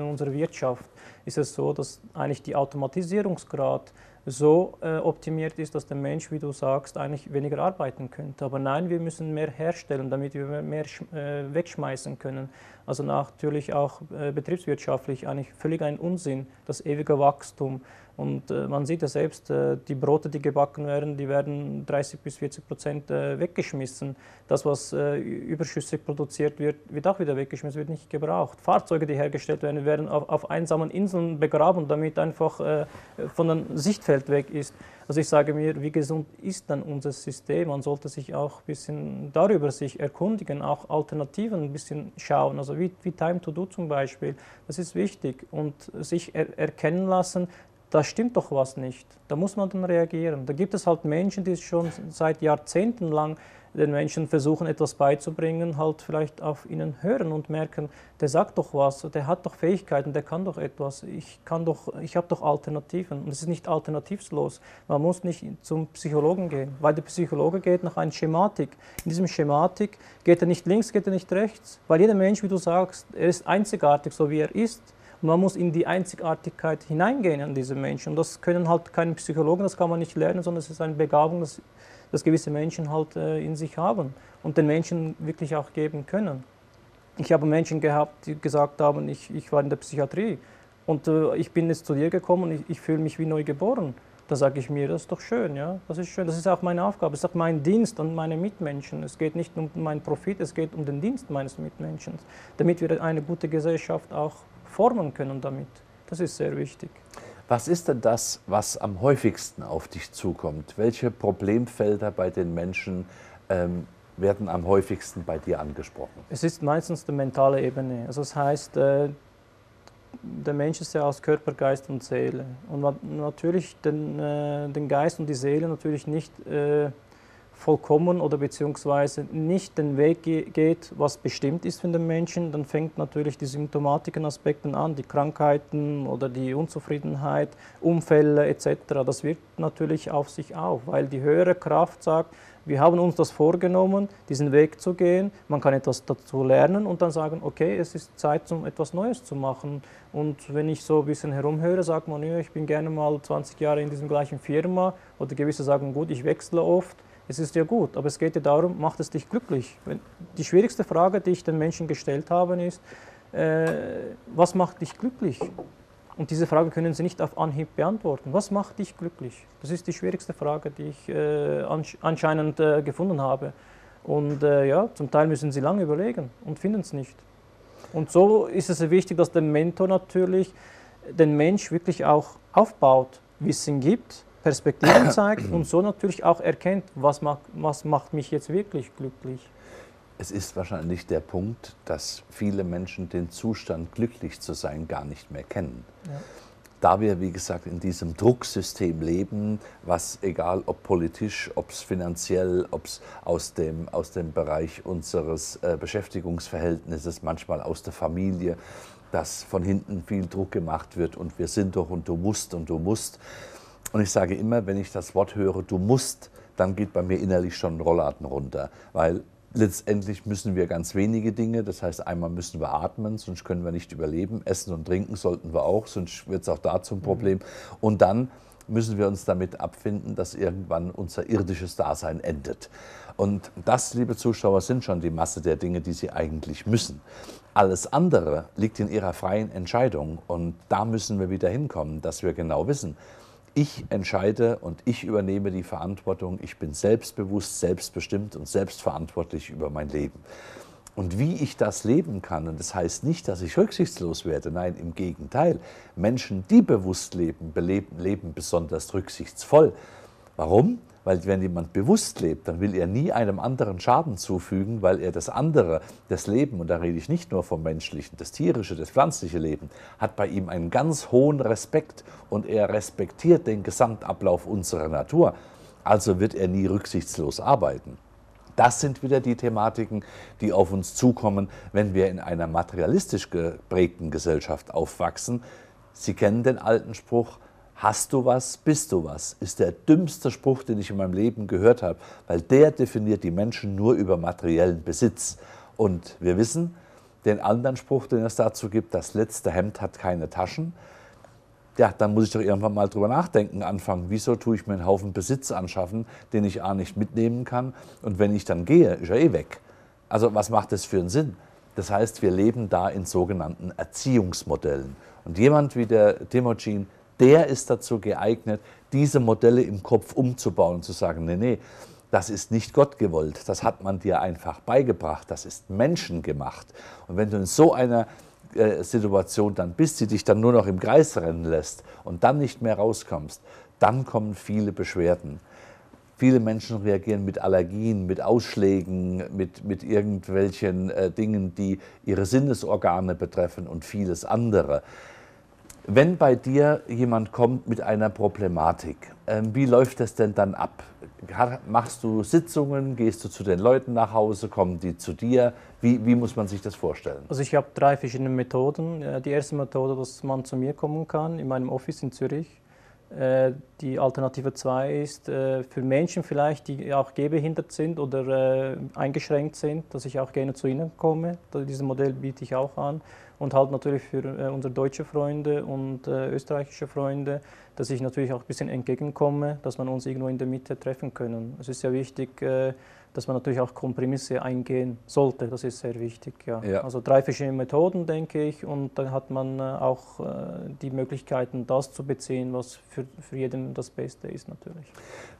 unserer Wirtschaft ist es so, dass eigentlich die Automatisierungsgrad so optimiert ist, dass der Mensch, wie du sagst, eigentlich weniger arbeiten könnte. Aber nein, wir müssen mehr herstellen, damit wir mehr wegschmeißen können. Also natürlich auch betriebswirtschaftlich eigentlich völlig ein Unsinn, das ewige Wachstum. Und man sieht ja selbst, die Brote, die gebacken werden, die werden 30 bis 40% weggeschmissen. Das, was überschüssig produziert wird, wird auch wieder weggeschmissen, wird nicht gebraucht. Fahrzeuge, die hergestellt werden, werden auf einsamen Inseln begraben, damit einfach von den Sichtfeldern weg ist. Also ich sage mir, wie gesund ist dann unser System? Man sollte sich auch ein bisschen darüber erkundigen, auch Alternativen ein bisschen schauen, also wie Time-to-Do zum Beispiel. Das ist wichtig und sich erkennen lassen, da stimmt doch was nicht. Da muss man dann reagieren. Da gibt es halt Menschen, die schon seit Jahrzehnten lang den Menschen versuchen, etwas beizubringen, halt vielleicht auf ihnen hören und merken, der sagt doch was, der hat doch Fähigkeiten, der kann doch etwas, ich habe doch Alternativen. Und es ist nicht alternativlos. Man muss nicht zum Psychologen gehen, weil der Psychologe geht nach einer Schematik. In diesem Schematik geht er nicht links, geht er nicht rechts, weil jeder Mensch, wie du sagst, er ist einzigartig, so wie er ist. Man muss in die Einzigartigkeit hineingehen an diese Menschen. Und das können halt keine Psychologen, das kann man nicht lernen, sondern es ist eine Begabung, dass gewisse Menschen halt in sich haben und den Menschen wirklich auch geben können. Ich habe Menschen gehabt, die gesagt haben, ich war in der Psychiatrie und ich bin jetzt zu dir gekommen und ich fühle mich wie neu geboren. Da sage ich mir, das ist doch schön, ja, das ist schön. Das ist auch meine Aufgabe, es ist auch mein Dienst an meine Mitmenschen. Es geht nicht um meinen Profit, es geht um den Dienst meines Mitmenschen, damit wir eine gute Gesellschaft auch formen können damit. Das ist sehr wichtig. Was ist denn das, was am häufigsten auf dich zukommt? Welche Problemfelder bei den Menschen werden am häufigsten bei dir angesprochen? Es ist meistens die mentale Ebene. Also das heißt, der Mensch ist ja aus Körper, Geist und Seele. Und man natürlich den Geist und die Seele natürlich nicht vollkommen oder beziehungsweise nicht den Weg geht, was bestimmt ist für den Menschen, dann fängt natürlich die symptomatischen Aspekte an, die Krankheiten oder die Unzufriedenheit, Unfälle etc. Das wirkt natürlich auf sich auf, weil die höhere Kraft sagt, wir haben uns das vorgenommen, diesen Weg zu gehen, man kann etwas dazu lernen und dann sagen, okay, es ist Zeit, um etwas Neues zu machen. Und wenn ich so ein bisschen herumhöre, sagt man, ja, ich bin gerne mal 20 Jahre in diesem gleichen Firma oder gewisse sagen, gut, ich wechsle oft. Es ist ja gut, aber es geht ja darum, macht es dich glücklich? Die schwierigste Frage, die ich den Menschen gestellt habe, ist, was macht dich glücklich? Und diese Frage können sie nicht auf Anhieb beantworten. Was macht dich glücklich? Das ist die schwierigste Frage, die ich anscheinend gefunden habe. Und ja, zum Teil müssen sie lange überlegen und finden es nicht. Und so ist es wichtig, dass der Mentor natürlich den Mensch wirklich auch aufbaut, Wissen gibt, Perspektiven zeigt und so natürlich auch erkennt, was macht mich jetzt wirklich glücklich. Es ist wahrscheinlich der Punkt, dass viele Menschen den Zustand, glücklich zu sein, gar nicht mehr kennen. Ja. Da wir, wie gesagt, in diesem Drucksystem leben, was egal ob politisch, ob es finanziell, ob es aus dem Bereich unseres Beschäftigungsverhältnisses, manchmal aus der Familie, dass von hinten viel Druck gemacht wird und wir sind doch und du musst und du musst. Und ich sage immer, wenn ich das Wort höre, du musst, dann geht bei mir innerlich schon ein Rollladen runter. Weil letztendlich müssen wir ganz wenige Dinge, das heißt einmal müssen wir atmen, sonst können wir nicht überleben. Essen und trinken sollten wir auch, sonst wird es auch da zum Problem. Und dann müssen wir uns damit abfinden, dass irgendwann unser irdisches Dasein endet. Und das, liebe Zuschauer, sind schon die Masse der Dinge, die Sie eigentlich müssen. Alles andere liegt in Ihrer freien Entscheidung. Und da müssen wir wieder hinkommen, dass wir genau wissen, ich entscheide und ich übernehme die Verantwortung. Ich bin selbstbewusst, selbstbestimmt und selbstverantwortlich über mein Leben. Und wie ich das leben kann, und das heißt nicht, dass ich rücksichtslos werde, nein, im Gegenteil. Menschen, die bewusst leben, leben besonders rücksichtsvoll. Warum? Weil wenn jemand bewusst lebt, dann will er nie einem anderen Schaden zufügen, weil er das andere, das Leben, und da rede ich nicht nur vom menschlichen, das tierische, das pflanzliche Leben, hat bei ihm einen ganz hohen Respekt und er respektiert den Gesamtablauf unserer Natur. Also wird er nie rücksichtslos arbeiten. Das sind wieder die Thematiken, die auf uns zukommen, wenn wir in einer materialistisch geprägten Gesellschaft aufwachsen. Sie kennen den alten Spruch: Hast du was, bist du was, ist der dümmste Spruch, den ich in meinem Leben gehört habe, weil der definiert die Menschen nur über materiellen Besitz. Und wir wissen, den anderen Spruch, den es dazu gibt, das letzte Hemd hat keine Taschen, ja, dann muss ich doch irgendwann mal drüber nachdenken anfangen, wieso tue ich mir einen Haufen Besitz anschaffen, den ich A nicht mitnehmen kann, und wenn ich dann gehe, ist er eh weg. Also was macht das für einen Sinn? Das heißt, wir leben da in sogenannten Erziehungsmodellen. Und jemand wie der Timucin, der ist dazu geeignet, diese Modelle im Kopf umzubauen und zu sagen, nee, nee, das ist nicht Gott gewollt, das hat man dir einfach beigebracht, das ist menschengemacht. Und wenn du in so einer Situation dann bist, die dich dann nur noch im Kreis rennen lässt und dann nicht mehr rauskommst, dann kommen viele Beschwerden. Viele Menschen reagieren mit Allergien, mit Ausschlägen, mit irgendwelchen Dingen, die ihre Sinnesorgane betreffen und vieles andere. Wenn bei dir jemand kommt mit einer Problematik, wie läuft das denn dann ab? Machst du Sitzungen, gehst du zu den Leuten nach Hause, kommen die zu dir? Wie muss man sich das vorstellen? Also ich habe 3 verschiedene Methoden. Die erste Methode, dass man zu mir kommen kann, in meinem Office in Zürich. Die Alternative 2 ist für Menschen vielleicht, die auch gehbehindert sind oder eingeschränkt sind, dass ich auch gerne zu ihnen komme. Dieses Modell biete ich auch an. Und halt natürlich für unsere deutsche Freunde und österreichische Freunde, dass ich natürlich auch ein bisschen entgegenkomme, dass man uns irgendwo in der Mitte treffen können. Es ist ja wichtig, dass man natürlich auch Kompromisse eingehen sollte. Das ist sehr wichtig. Ja. Ja. Also 3 verschiedene Methoden, denke ich. Und dann hat man auch die Möglichkeiten, das zu beziehen, was für jeden das Beste ist natürlich.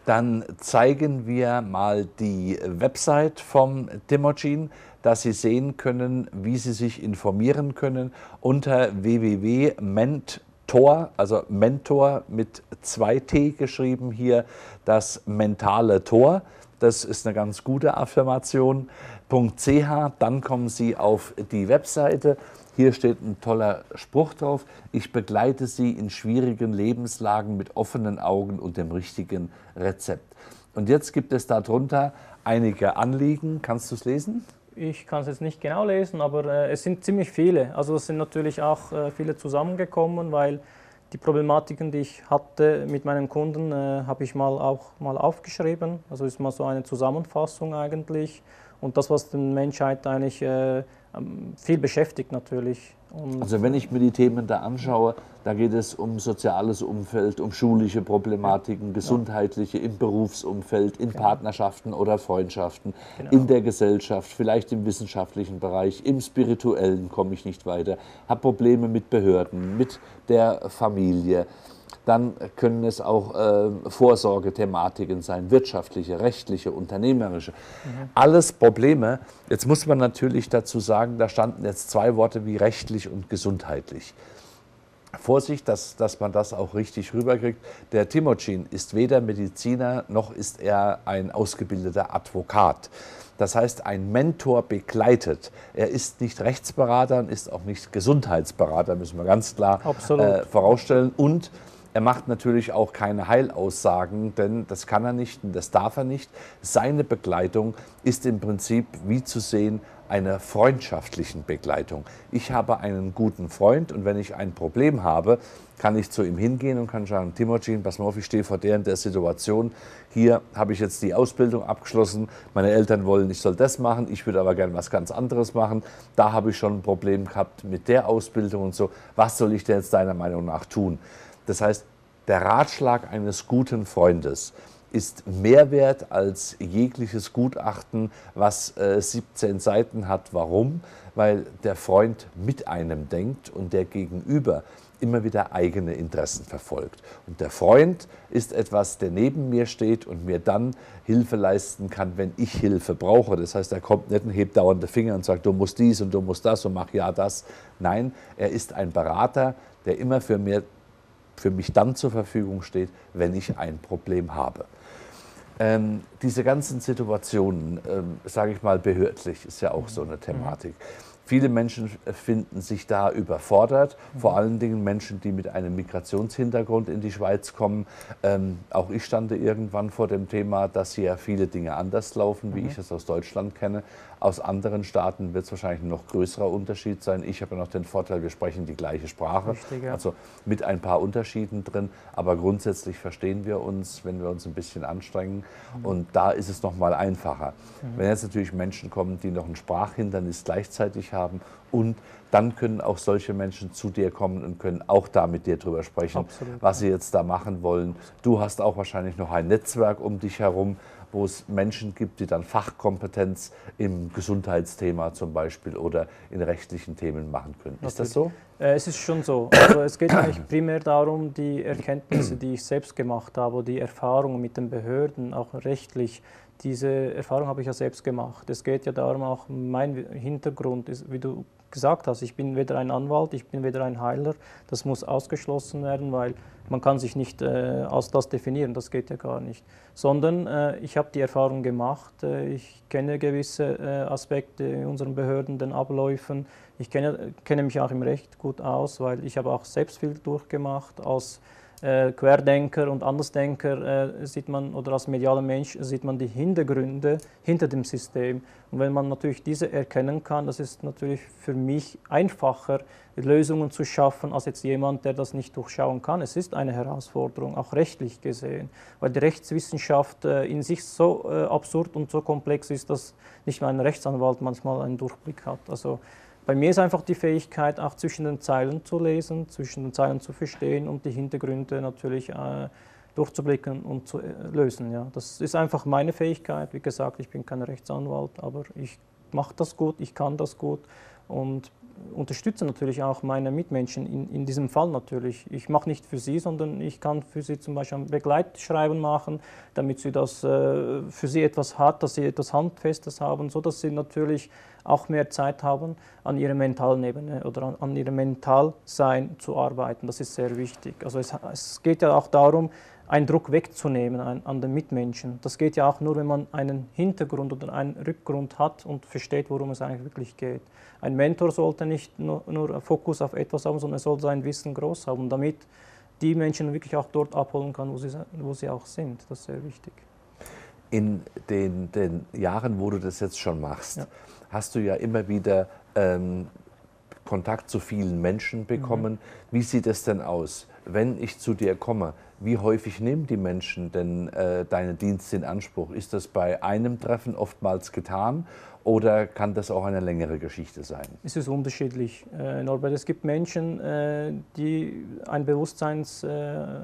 Dann zeigen wir mal die Website vom Timucin, dass Sie sehen können, wie Sie sich informieren können unter www.menttor, also Mentor mit 2 T geschrieben hier, das mentale Tor. Das ist eine ganz gute Affirmation.ch. Dann kommen Sie auf die Webseite. Hier steht ein toller Spruch drauf: Ich begleite Sie in schwierigen Lebenslagen mit offenen Augen und dem richtigen Rezept. Und jetzt gibt es darunter einige Anliegen. Kannst du es lesen? Ich kann es jetzt nicht genau lesen, aber es sind ziemlich viele. Also es sind natürlich auch viele zusammengekommen, weil die Problematiken, die ich hatte mit meinen Kunden, habe ich auch mal aufgeschrieben. Also ist mal so eine Zusammenfassung eigentlich. Und das, was den Menschheit eigentlich viel beschäftigt natürlich. Und also wenn ich mir die Themen da anschaue, da geht es um soziales Umfeld, um schulische Problematiken, ja, gesundheitliche, im Berufsumfeld, in genau, Partnerschaften oder Freundschaften, genau, in der Gesellschaft, vielleicht im wissenschaftlichen Bereich, im spirituellen komme ich nicht weiter, habe Probleme mit Behörden, mit der Familie. Dann können es auch Vorsorgethematiken sein, wirtschaftliche, rechtliche, unternehmerische. Mhm. Alles Probleme. Jetzt muss man natürlich dazu sagen, da standen jetzt 2 Worte wie rechtlich und gesundheitlich. Vorsicht, dass man das auch richtig rüberkriegt. Der Timucin ist weder Mediziner, noch ist er ein ausgebildeter Advokat. Das heißt, ein Mentor begleitet. Er ist nicht Rechtsberater und ist auch nicht Gesundheitsberater, müssen wir ganz klar vorausstellen. Und er macht natürlich auch keine Heilaussagen, denn das kann er nicht und das darf er nicht. Seine Begleitung ist im Prinzip, wie zu sehen, einer freundschaftlichen Begleitung. Ich habe einen guten Freund und wenn ich ein Problem habe, kann ich zu ihm hingehen und kann sagen, Timucin, pass mal auf, ich stehe vor der und der Situation. Hier habe ich jetzt die Ausbildung abgeschlossen, meine Eltern wollen, ich soll das machen, ich würde aber gerne was ganz anderes machen. Da habe ich schon ein Problem gehabt mit der Ausbildung und so. Was soll ich denn jetzt deiner Meinung nach tun? Das heißt, Der Ratschlag eines guten Freundes ist mehr wert als jegliches Gutachten, was 17 Seiten hat. Warum? Weil der Freund mit einem denkt und der Gegenüber immer wieder eigene Interessen verfolgt. Und der Freund ist etwas, der neben mir steht und mir dann Hilfe leisten kann, wenn ich Hilfe brauche. Das heißt, er kommt nicht und hebt dauernde Finger und sagt, du musst dies und du musst das und mach ja das. Nein, er ist ein Berater, der immer für mich dann zur Verfügung steht, wenn ich ein Problem habe. Diese ganzen Situationen, sage ich mal, behördlich, ist ja auch so eine Thematik. Viele Menschen finden sich da überfordert, vor allen Dingen Menschen, die mit einem Migrationshintergrund in die Schweiz kommen. Auch ich stand irgendwann vor dem Thema, dass hier viele Dinge anders laufen, wie ich es aus Deutschland kenne. Aus anderen Staaten wird es wahrscheinlich ein noch größerer Unterschied sein. Ich habe noch den Vorteil, wir sprechen die gleiche Sprache, also mit ein paar Unterschieden drin. Aber grundsätzlich verstehen wir uns, wenn wir uns ein bisschen anstrengen. Und da ist es noch mal einfacher. Wenn jetzt natürlich Menschen kommen, die noch ein Sprachhindernis gleichzeitig haben, und dann können auch solche Menschen zu dir kommen und können auch da mit dir drüber sprechen, absolut, was sie jetzt da machen wollen. Du hast auch wahrscheinlich noch ein Netzwerk um dich herum, wo es Menschen gibt, die dann Fachkompetenz im Gesundheitsthema zum Beispiel oder in rechtlichen Themen machen können. Ist das so? Es ist schon so. Also es geht eigentlich primär darum, die Erkenntnisse, die ich selbst gemacht habe, die Erfahrungen mit den Behörden, auch rechtlich. Diese Erfahrung habe ich ja selbst gemacht. Es geht ja darum, auch mein Hintergrund ist, wie du gesagt hast, ich bin weder ein Anwalt, ich bin weder ein Heiler. Das muss ausgeschlossen werden, weil man kann sich nicht als das definieren, das geht ja gar nicht. Sondern ich habe die Erfahrung gemacht, ich kenne gewisse Aspekte in unseren Behörden, den Abläufen. Ich kenne mich auch im Recht gut aus, weil ich habe auch selbst viel durchgemacht als Querdenker und Andersdenker sieht man, oder als medialer Mensch sieht man die Hintergründe hinter dem System. Und wenn man natürlich diese erkennen kann, das ist natürlich für mich einfacher, Lösungen zu schaffen, als jetzt jemand, der das nicht durchschauen kann. Es ist eine Herausforderung, auch rechtlich gesehen, weil die Rechtswissenschaft in sich so absurd und so komplex ist, dass nicht mal ein Rechtsanwalt manchmal einen Durchblick hat. Also bei mir ist einfach die Fähigkeit, auch zwischen den Zeilen zu lesen, zwischen den Zeilen zu verstehen und die Hintergründe natürlich durchzublicken und zu lösen. Ja. Das ist einfach meine Fähigkeit. Wie gesagt, ich bin kein Rechtsanwalt, aber ich mache das gut, ich kann das gut und unterstütze natürlich auch meine Mitmenschen in diesem Fall natürlich. Ich mache nicht für sie, sondern ich kann für sie zum Beispiel ein Begleitschreiben machen, damit sie das für sie etwas hat, dass sie etwas Handfestes haben, sodass sie natürlich auch mehr Zeit haben, an ihrer mentalen Ebene oder an ihrem Mentalsein zu arbeiten. Das ist sehr wichtig. Also es geht ja auch darum, einen Druck wegzunehmen an den Mitmenschen. Das geht ja auch nur, wenn man einen Hintergrund oder einen Rückgrund hat und versteht, worum es eigentlich wirklich geht. Ein Mentor sollte nicht nur Fokus auf etwas haben, sondern er soll sein Wissen groß haben, damit die Menschen wirklich auch dort abholen kann, wo sie auch sind. Das ist sehr wichtig. In den Jahren, wo du das jetzt schon machst, ja, hast du ja immer wieder Kontakt zu vielen Menschen bekommen. Wie sieht es denn aus, wenn ich zu dir komme? Wie häufig nehmen die Menschen denn deine Dienste in Anspruch? Ist das bei einem Treffen oftmals getan oder kann das auch eine längere Geschichte sein? Es ist unterschiedlich, Norbert. Es gibt Menschen, die ein Bewusstseinswissen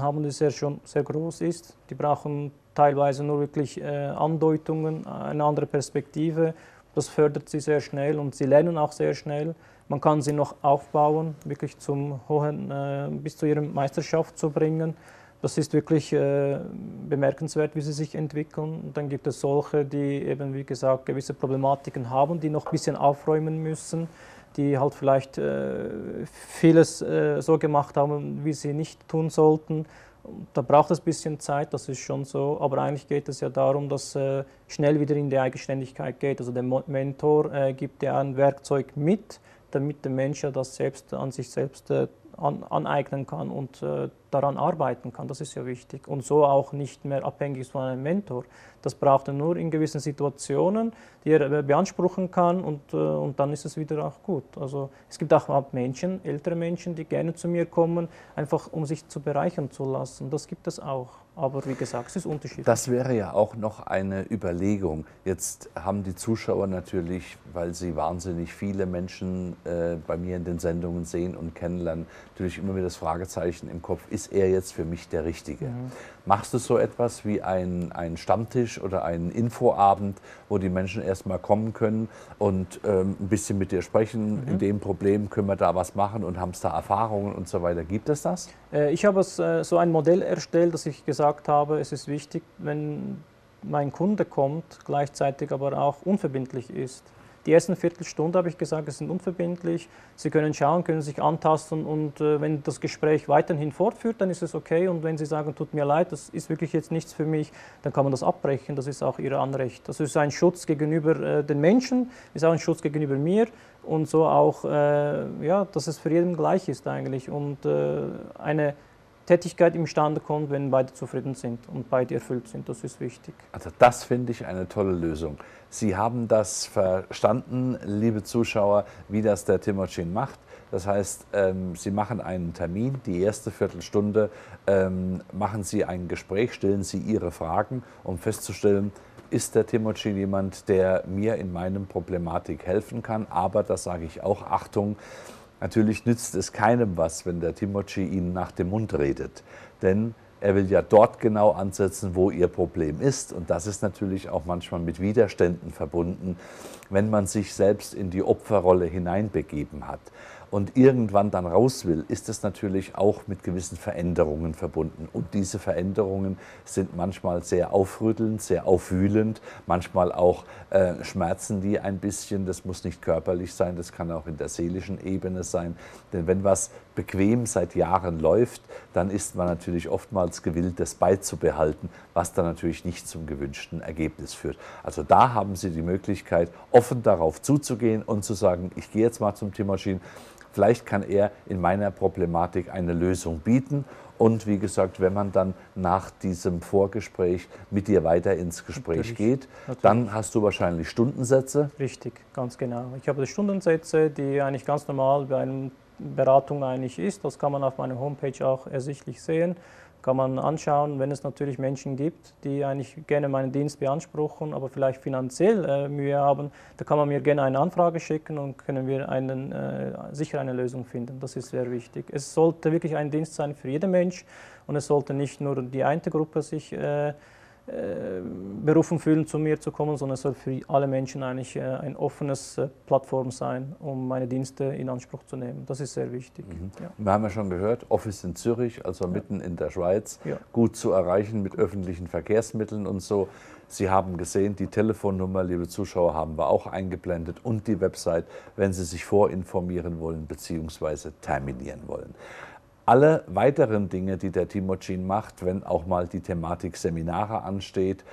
haben, das sehr groß ist. Die brauchen teilweise nur wirklich Andeutungen, eine andere Perspektive. Das fördert sie sehr schnell und sie lernen auch sehr schnell. Man kann sie noch aufbauen, wirklich zum hohen, bis zu ihrer Meisterschaft zu bringen. Das ist wirklich bemerkenswert, wie sie sich entwickeln. Und dann gibt es solche, die eben, wie gesagt, gewisse Problematiken haben, die noch ein bisschen aufräumen müssen, die halt vielleicht vieles so gemacht haben, wie sie nicht tun sollten. Da braucht es ein bisschen Zeit, das ist schon so, aber eigentlich geht es ja darum, dass schnell wieder in die Eigenständigkeit geht. Also der Mentor gibt ja ein Werkzeug mit, damit der Mensch das selbst an sich selbst aneignen kann und daran arbeiten kann, das ist ja wichtig. Und so auch nicht mehr abhängig ist von einem Mentor. Das braucht er nur in gewissen Situationen, die er beanspruchen kann, und dann ist es wieder auch gut. Also es gibt auch Menschen, ältere Menschen, die gerne zu mir kommen, einfach um sich zu bereichern zu lassen. Das gibt es auch. Aber wie gesagt, es ist unterschiedlich. Das wäre ja auch noch eine Überlegung. Jetzt haben die Zuschauer natürlich, weil sie wahnsinnig viele Menschen bei mir in den Sendungen sehen und kennenlernen, natürlich immer wieder das Fragezeichen im Kopf, ist er jetzt für mich der Richtige? Mhm. Machst du so etwas wie einen Stammtisch oder einen Infoabend, wo die Menschen erstmal kommen können und ein bisschen mit dir sprechen, in dem Problem können wir da was machen und haben es da Erfahrungen und so weiter. Gibt es das? Ich habe so ein Modell erstellt, dass ich gesagt habe, es ist wichtig, wenn mein Kunde kommt, gleichzeitig aber auch unverbindlich ist. Die ersten Viertelstunde habe ich gesagt, es sind unverbindlich, Sie können schauen, können sich antasten, und wenn das Gespräch weiterhin fortführt, dann ist es okay, und wenn Sie sagen, tut mir leid, das ist wirklich jetzt nichts für mich, dann kann man das abbrechen, das ist auch Ihr Anrecht. Das ist ein Schutz gegenüber den Menschen, ist auch ein Schutz gegenüber mir, und so auch, ja, dass es für jeden gleich ist eigentlich, und eine Tätigkeit imstande kommt, wenn beide zufrieden sind und beide erfüllt sind. Das ist wichtig. Also das finde ich eine tolle Lösung. Sie haben das verstanden, liebe Zuschauer, wie das der Timucin macht. Das heißt, Sie machen einen Termin, die erste Viertelstunde, machen Sie ein Gespräch, stellen Sie Ihre Fragen, um festzustellen, ist der Timucin jemand, der mir in meinem Problematik helfen kann. Aber, das sage ich auch, Achtung, natürlich nützt es keinem was, wenn der Timucin Ihnen nach dem Mund redet, denn er will ja dort genau ansetzen, wo Ihr Problem ist, und das ist natürlich auch manchmal mit Widerständen verbunden, wenn man sich selbst in die Opferrolle hineinbegeben hat und irgendwann dann raus will, ist es natürlich auch mit gewissen Veränderungen verbunden. Und diese Veränderungen sind manchmal sehr aufrüttelnd, sehr aufwühlend, manchmal auch schmerzen die ein bisschen. Das muss nicht körperlich sein, das kann auch in der seelischen Ebene sein. Denn wenn was bequem seit Jahren läuft, dann ist man natürlich oftmals gewillt, das beizubehalten, was dann natürlich nicht zum gewünschten Ergebnis führt. Also da haben Sie die Möglichkeit, offen darauf zuzugehen und zu sagen, ich gehe jetzt mal zum Timucin, vielleicht kann er in meiner Problematik eine Lösung bieten. Und wie gesagt, wenn man dann nach diesem Vorgespräch mit dir weiter ins Gespräch geht, dann hast du wahrscheinlich Stundensätze. Richtig, ganz genau. Ich habe die Stundensätze, die eigentlich ganz normal bei einer Beratung eigentlich ist. Das kann man auf meiner Homepage auch ersichtlich sehen. Kann man anschauen, wenn es natürlich Menschen gibt, die eigentlich gerne meinen Dienst beanspruchen, aber vielleicht finanziell Mühe haben, da kann man mir gerne eine Anfrage schicken und können wir sicher eine Lösung finden. Das ist sehr wichtig. Es sollte wirklich ein Dienst sein für jeden Mensch, und es sollte nicht nur die eine Gruppe sich berufen fühlen, zu mir zu kommen, sondern es soll für alle Menschen eigentlich ein offenes Plattform sein, um meine Dienste in Anspruch zu nehmen. Das ist sehr wichtig. Mhm. Ja. Wir haben ja schon gehört, Office in Zürich, also mitten in der Schweiz, gut zu erreichen mit öffentlichen Verkehrsmitteln und so. Sie haben gesehen, die Telefonnummer, liebe Zuschauer, haben wir auch eingeblendet, und die Website, wenn Sie sich vorinformieren wollen bzw. terminieren wollen. Alle weiteren Dinge, die der Timucin macht, wenn auch mal die Thematik Seminare ansteht,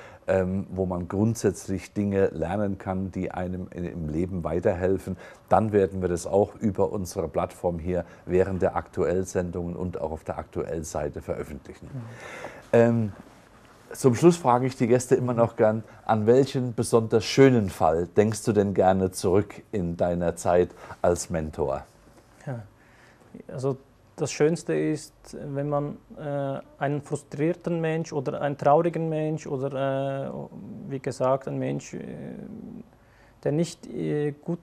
wo man grundsätzlich Dinge lernen kann, die einem im Leben weiterhelfen, dann werden wir das auch über unsere Plattform hier während der Aktuell-Sendungen und auch auf der Aktuell-Seite veröffentlichen. Zum Schluss frage ich die Gäste immer noch gern, an welchen besonders schönen Fall denkst du denn gerne zurück in deiner Zeit als Mentor? Ja, also das Schönste ist, wenn man einen frustrierten Mensch oder einen traurigen Mensch oder wie gesagt einen Mensch, der nicht gut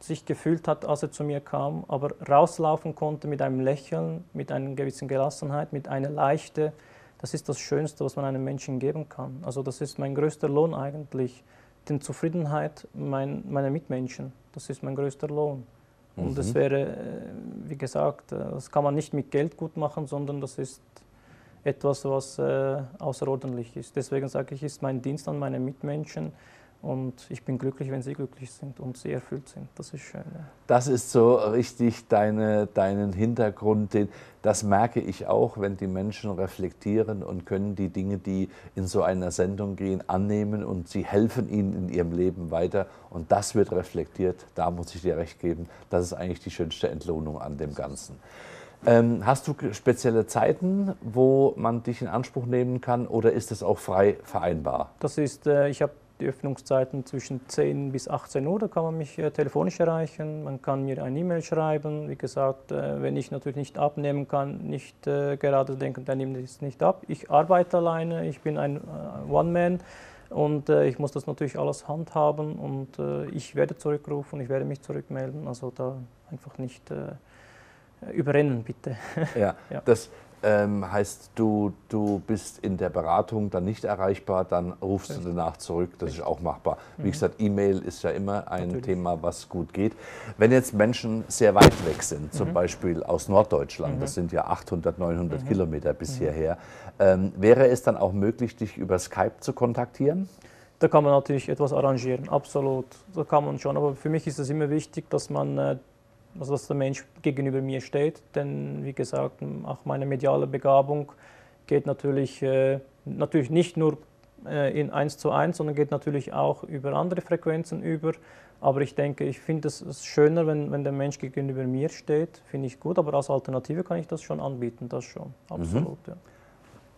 sich gefühlt hat, als er zu mir kam, aber rauslaufen konnte mit einem Lächeln, mit einer gewissen Gelassenheit, mit einer Leichte. Das ist das Schönste, was man einem Menschen geben kann. Also das ist mein größter Lohn eigentlich, die Zufriedenheit meiner Mitmenschen. Das ist mein größter Lohn. Und das wäre, wie gesagt, das kann man nicht mit Geld gut machen, sondern das ist etwas, was außerordentlich ist. Deswegen sage ich, ist mein Dienst an meine Mitmenschen, und ich bin glücklich, wenn sie glücklich sind und sie erfüllt sind. Das ist schön. Ja. Das ist so richtig deinen Hintergrund. Das merke ich auch, wenn die Menschen reflektieren und können die Dinge, die in so einer Sendung gehen, annehmen, und sie helfen ihnen in ihrem Leben weiter. Und das wird reflektiert. Da muss ich dir recht geben. Das ist eigentlich die schönste Entlohnung an dem Ganzen. Hast du spezielle Zeiten, wo man dich in Anspruch nehmen kann, oder ist das auch frei vereinbar? Das ist, ich habe die Öffnungszeiten zwischen 10 bis 18 Uhr, da kann man mich telefonisch erreichen, man kann mir eine E-Mail schreiben. Wie gesagt, wenn ich natürlich nicht abnehmen kann, nicht gerade denken, dann nehme ich es nicht ab. Ich arbeite alleine, ich bin ein One-Man und ich muss das natürlich alles handhaben und ich werde zurückrufen, ich werde mich zurückmelden, also da einfach nicht überrennen, bitte. Ja, ja. Das heißt, du bist in der Beratung dann nicht erreichbar, dann rufst du danach zurück, das ist auch machbar. Wie gesagt, E-Mail ist ja immer ein Thema, was gut geht. Wenn jetzt Menschen sehr weit weg sind, zum Beispiel aus Norddeutschland, das sind ja 800, 900 Kilometer bis hierher, wäre es dann auch möglich, dich über Skype zu kontaktieren? Da kann man natürlich etwas arrangieren, absolut, da kann man schon, aber für mich ist es immer wichtig, dass man also dass der Mensch gegenüber mir steht, denn wie gesagt, auch meine mediale Begabung geht natürlich, nicht nur in 1:1, sondern geht natürlich auch über andere Frequenzen über. Aber ich denke, ich finde es schöner, wenn der Mensch gegenüber mir steht, finde ich gut, aber als Alternative kann ich das schon anbieten, das schon, absolut. Ja.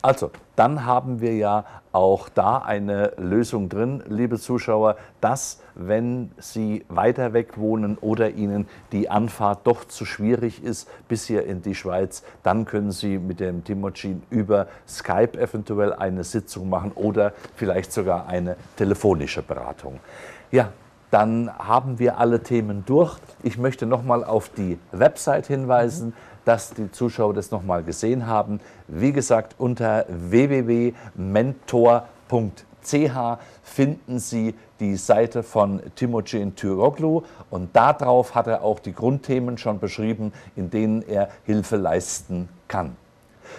Also, dann haben wir ja auch da eine Lösung drin, liebe Zuschauer, dass, wenn Sie weiter weg wohnen oder Ihnen die Anfahrt doch zu schwierig ist bis hier in die Schweiz, dann können Sie mit dem Timucin über Skype eventuell eine Sitzung machen oder vielleicht sogar eine telefonische Beratung. Ja. Dann haben wir alle Themen durch. Ich möchte nochmal auf die Website hinweisen, dass die Zuschauer das nochmal gesehen haben. Wie gesagt, unter www.menttor.ch finden Sie die Seite von Timucin Türkoglu, und darauf hat er auch die Grundthemen schon beschrieben, in denen er Hilfe leisten kann.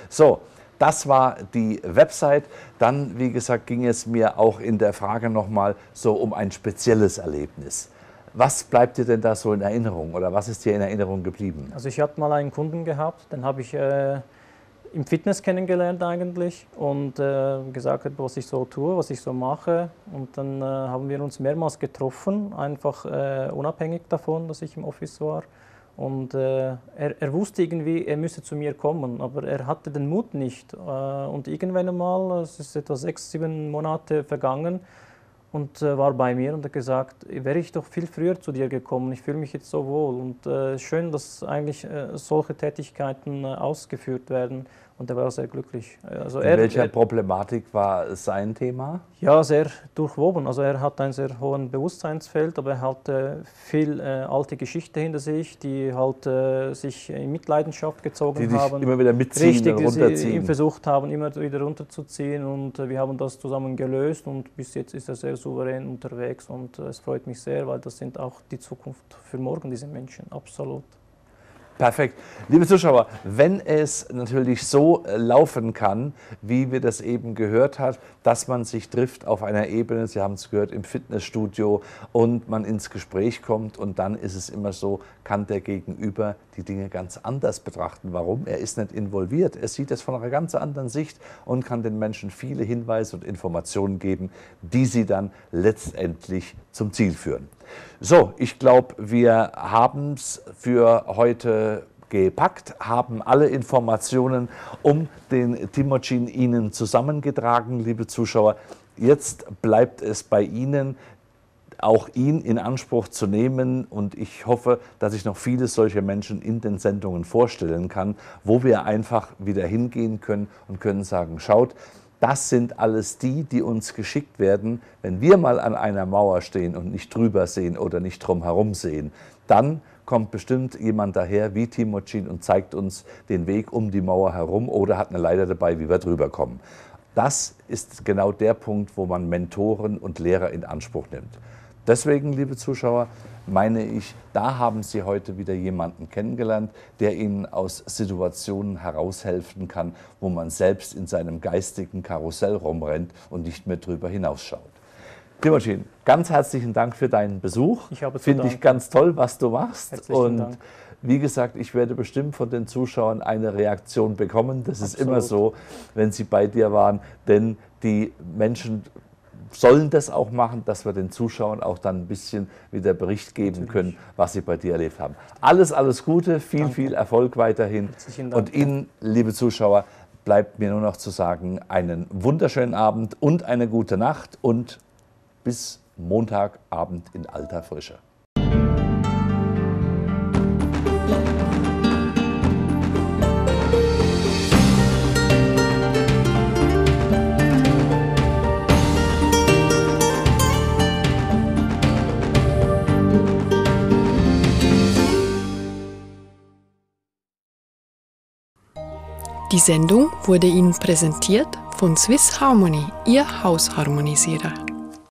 So. Das war die Website. Dann, wie gesagt, ging es mir auch in der Frage nochmal so um ein spezielles Erlebnis. Was bleibt dir denn da so in Erinnerung, oder was ist dir in Erinnerung geblieben? Also ich hatte mal einen Kunden gehabt, den habe ich im Fitness kennengelernt eigentlich und gesagt, was ich so tue, was ich so mache. Und dann haben wir uns mehrmals getroffen, einfach unabhängig davon, dass ich im Office war. Und er wusste irgendwie, er müsse zu mir kommen, aber er hatte den Mut nicht. Und irgendwann einmal, es ist etwa 6, 7 Monate vergangen, und war bei mir und hat gesagt, wäre ich doch viel früher zu dir gekommen, ich fühle mich jetzt so wohl. Und schön, dass eigentlich solche Tätigkeiten ausgeführt werden. Und er war sehr glücklich. Also welcher Problematik war sein Thema? Ja, sehr durchwoben. Also er hat ein sehr hohes Bewusstseinsfeld, aber er hat viel alte Geschichte hinter sich, die halt sich in Mitleidenschaft gezogen haben. Die immer wieder mitziehen, richtig, und runterziehen. Richtig, die ihn versucht haben, immer wieder runterzuziehen. Und wir haben das zusammen gelöst, und bis jetzt ist er sehr souverän unterwegs. Und es freut mich sehr, weil das sind auch die Zukunft für morgen, diese Menschen, absolut. Perfekt. Liebe Zuschauer, wenn es natürlich so laufen kann, wie wir das eben gehört haben, dass man sich trifft auf einer Ebene, Sie haben es gehört, im Fitnessstudio, und man ins Gespräch kommt, und dann ist es immer so, kann der Gegenüber die Dinge ganz anders betrachten. Warum? Er ist nicht involviert. Er sieht es von einer ganz anderen Sicht und kann den Menschen viele Hinweise und Informationen geben, die sie dann letztendlich zum Ziel führen. So, ich glaube, wir haben es für heute gepackt, haben alle Informationen um den Timucin Ihnen zusammengetragen, liebe Zuschauer. Jetzt bleibt es bei Ihnen, auch ihn in Anspruch zu nehmen, und ich hoffe, dass ich noch viele solche Menschen in den Sendungen vorstellen kann, wo wir einfach wieder hingehen können und können sagen, schaut, das sind alles die, die uns geschickt werden, wenn wir mal an einer Mauer stehen und nicht drüber sehen oder nicht drumherum sehen, dann kommt bestimmt jemand daher wie Timucin und zeigt uns den Weg um die Mauer herum oder hat eine Leiter dabei, wie wir drüber kommen. Das ist genau der Punkt, wo man Mentoren und Lehrer in Anspruch nimmt. Deswegen, liebe Zuschauer, meine ich, da haben Sie heute wieder jemanden kennengelernt, der Ihnen aus Situationen heraushelfen kann, wo man selbst in seinem geistigen Karussell rumrennt und nicht mehr drüber hinausschaut. Timucin, ganz herzlichen Dank für deinen Besuch. Ich habe zu danken. Finde ich ganz toll, was du machst. Herzlichen Dank. Wie gesagt, ich werde bestimmt von den Zuschauern eine Reaktion bekommen. Das ist immer so, wenn sie bei dir waren, denn die Menschen sollen das auch machen, dass wir den Zuschauern auch dann ein bisschen wieder Bericht geben können, was sie bei dir erlebt haben. Alles, alles Gute, viel, viel Erfolg weiterhin. Und Ihnen, liebe Zuschauer, bleibt mir nur noch zu sagen, einen wunderschönen Abend und eine gute Nacht und bis Montagabend in alter Frische. Die Sendung wurde Ihnen präsentiert von Swiss Harmony, Ihr Hausharmonisierer.